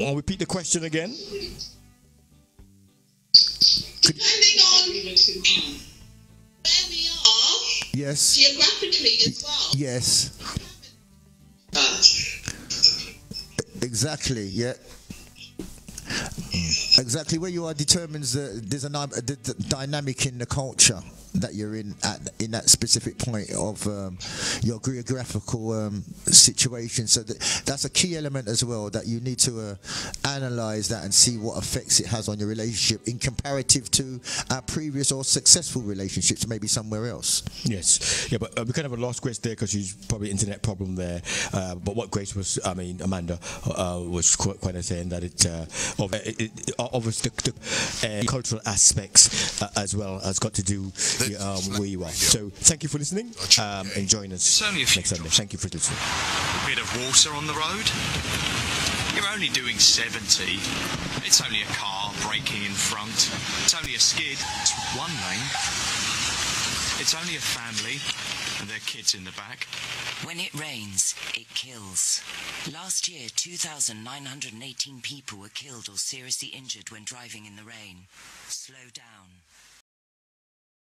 I'll repeat the question again. Depending on where we are, yes, geographically as well. Yes. Exactly, yeah. Exactly where you are determines there's a dynamic in the culture that you're in in that specific point of your geographical situation. So that's a key element as well, that you need to analyse that and see what effects it has on your relationship in comparative to our previous or successful relationships, maybe somewhere else. Yes, yeah, but we kind of lost Grace there because she's probably internet problem there. But what Grace was, I mean, Amanda was quite saying that the cultural aspects as well has got to do. Where you are. So thank you for listening and join us next Sunday. Thank you for listening. A bit of water on the road. You're only doing 70. It's only a car braking in front. It's only a skid. It's one lane. It's only a family. and their kids in the back. When it rains, it kills. Last year, 2,918 people were killed or seriously injured when driving in the rain. Slow down.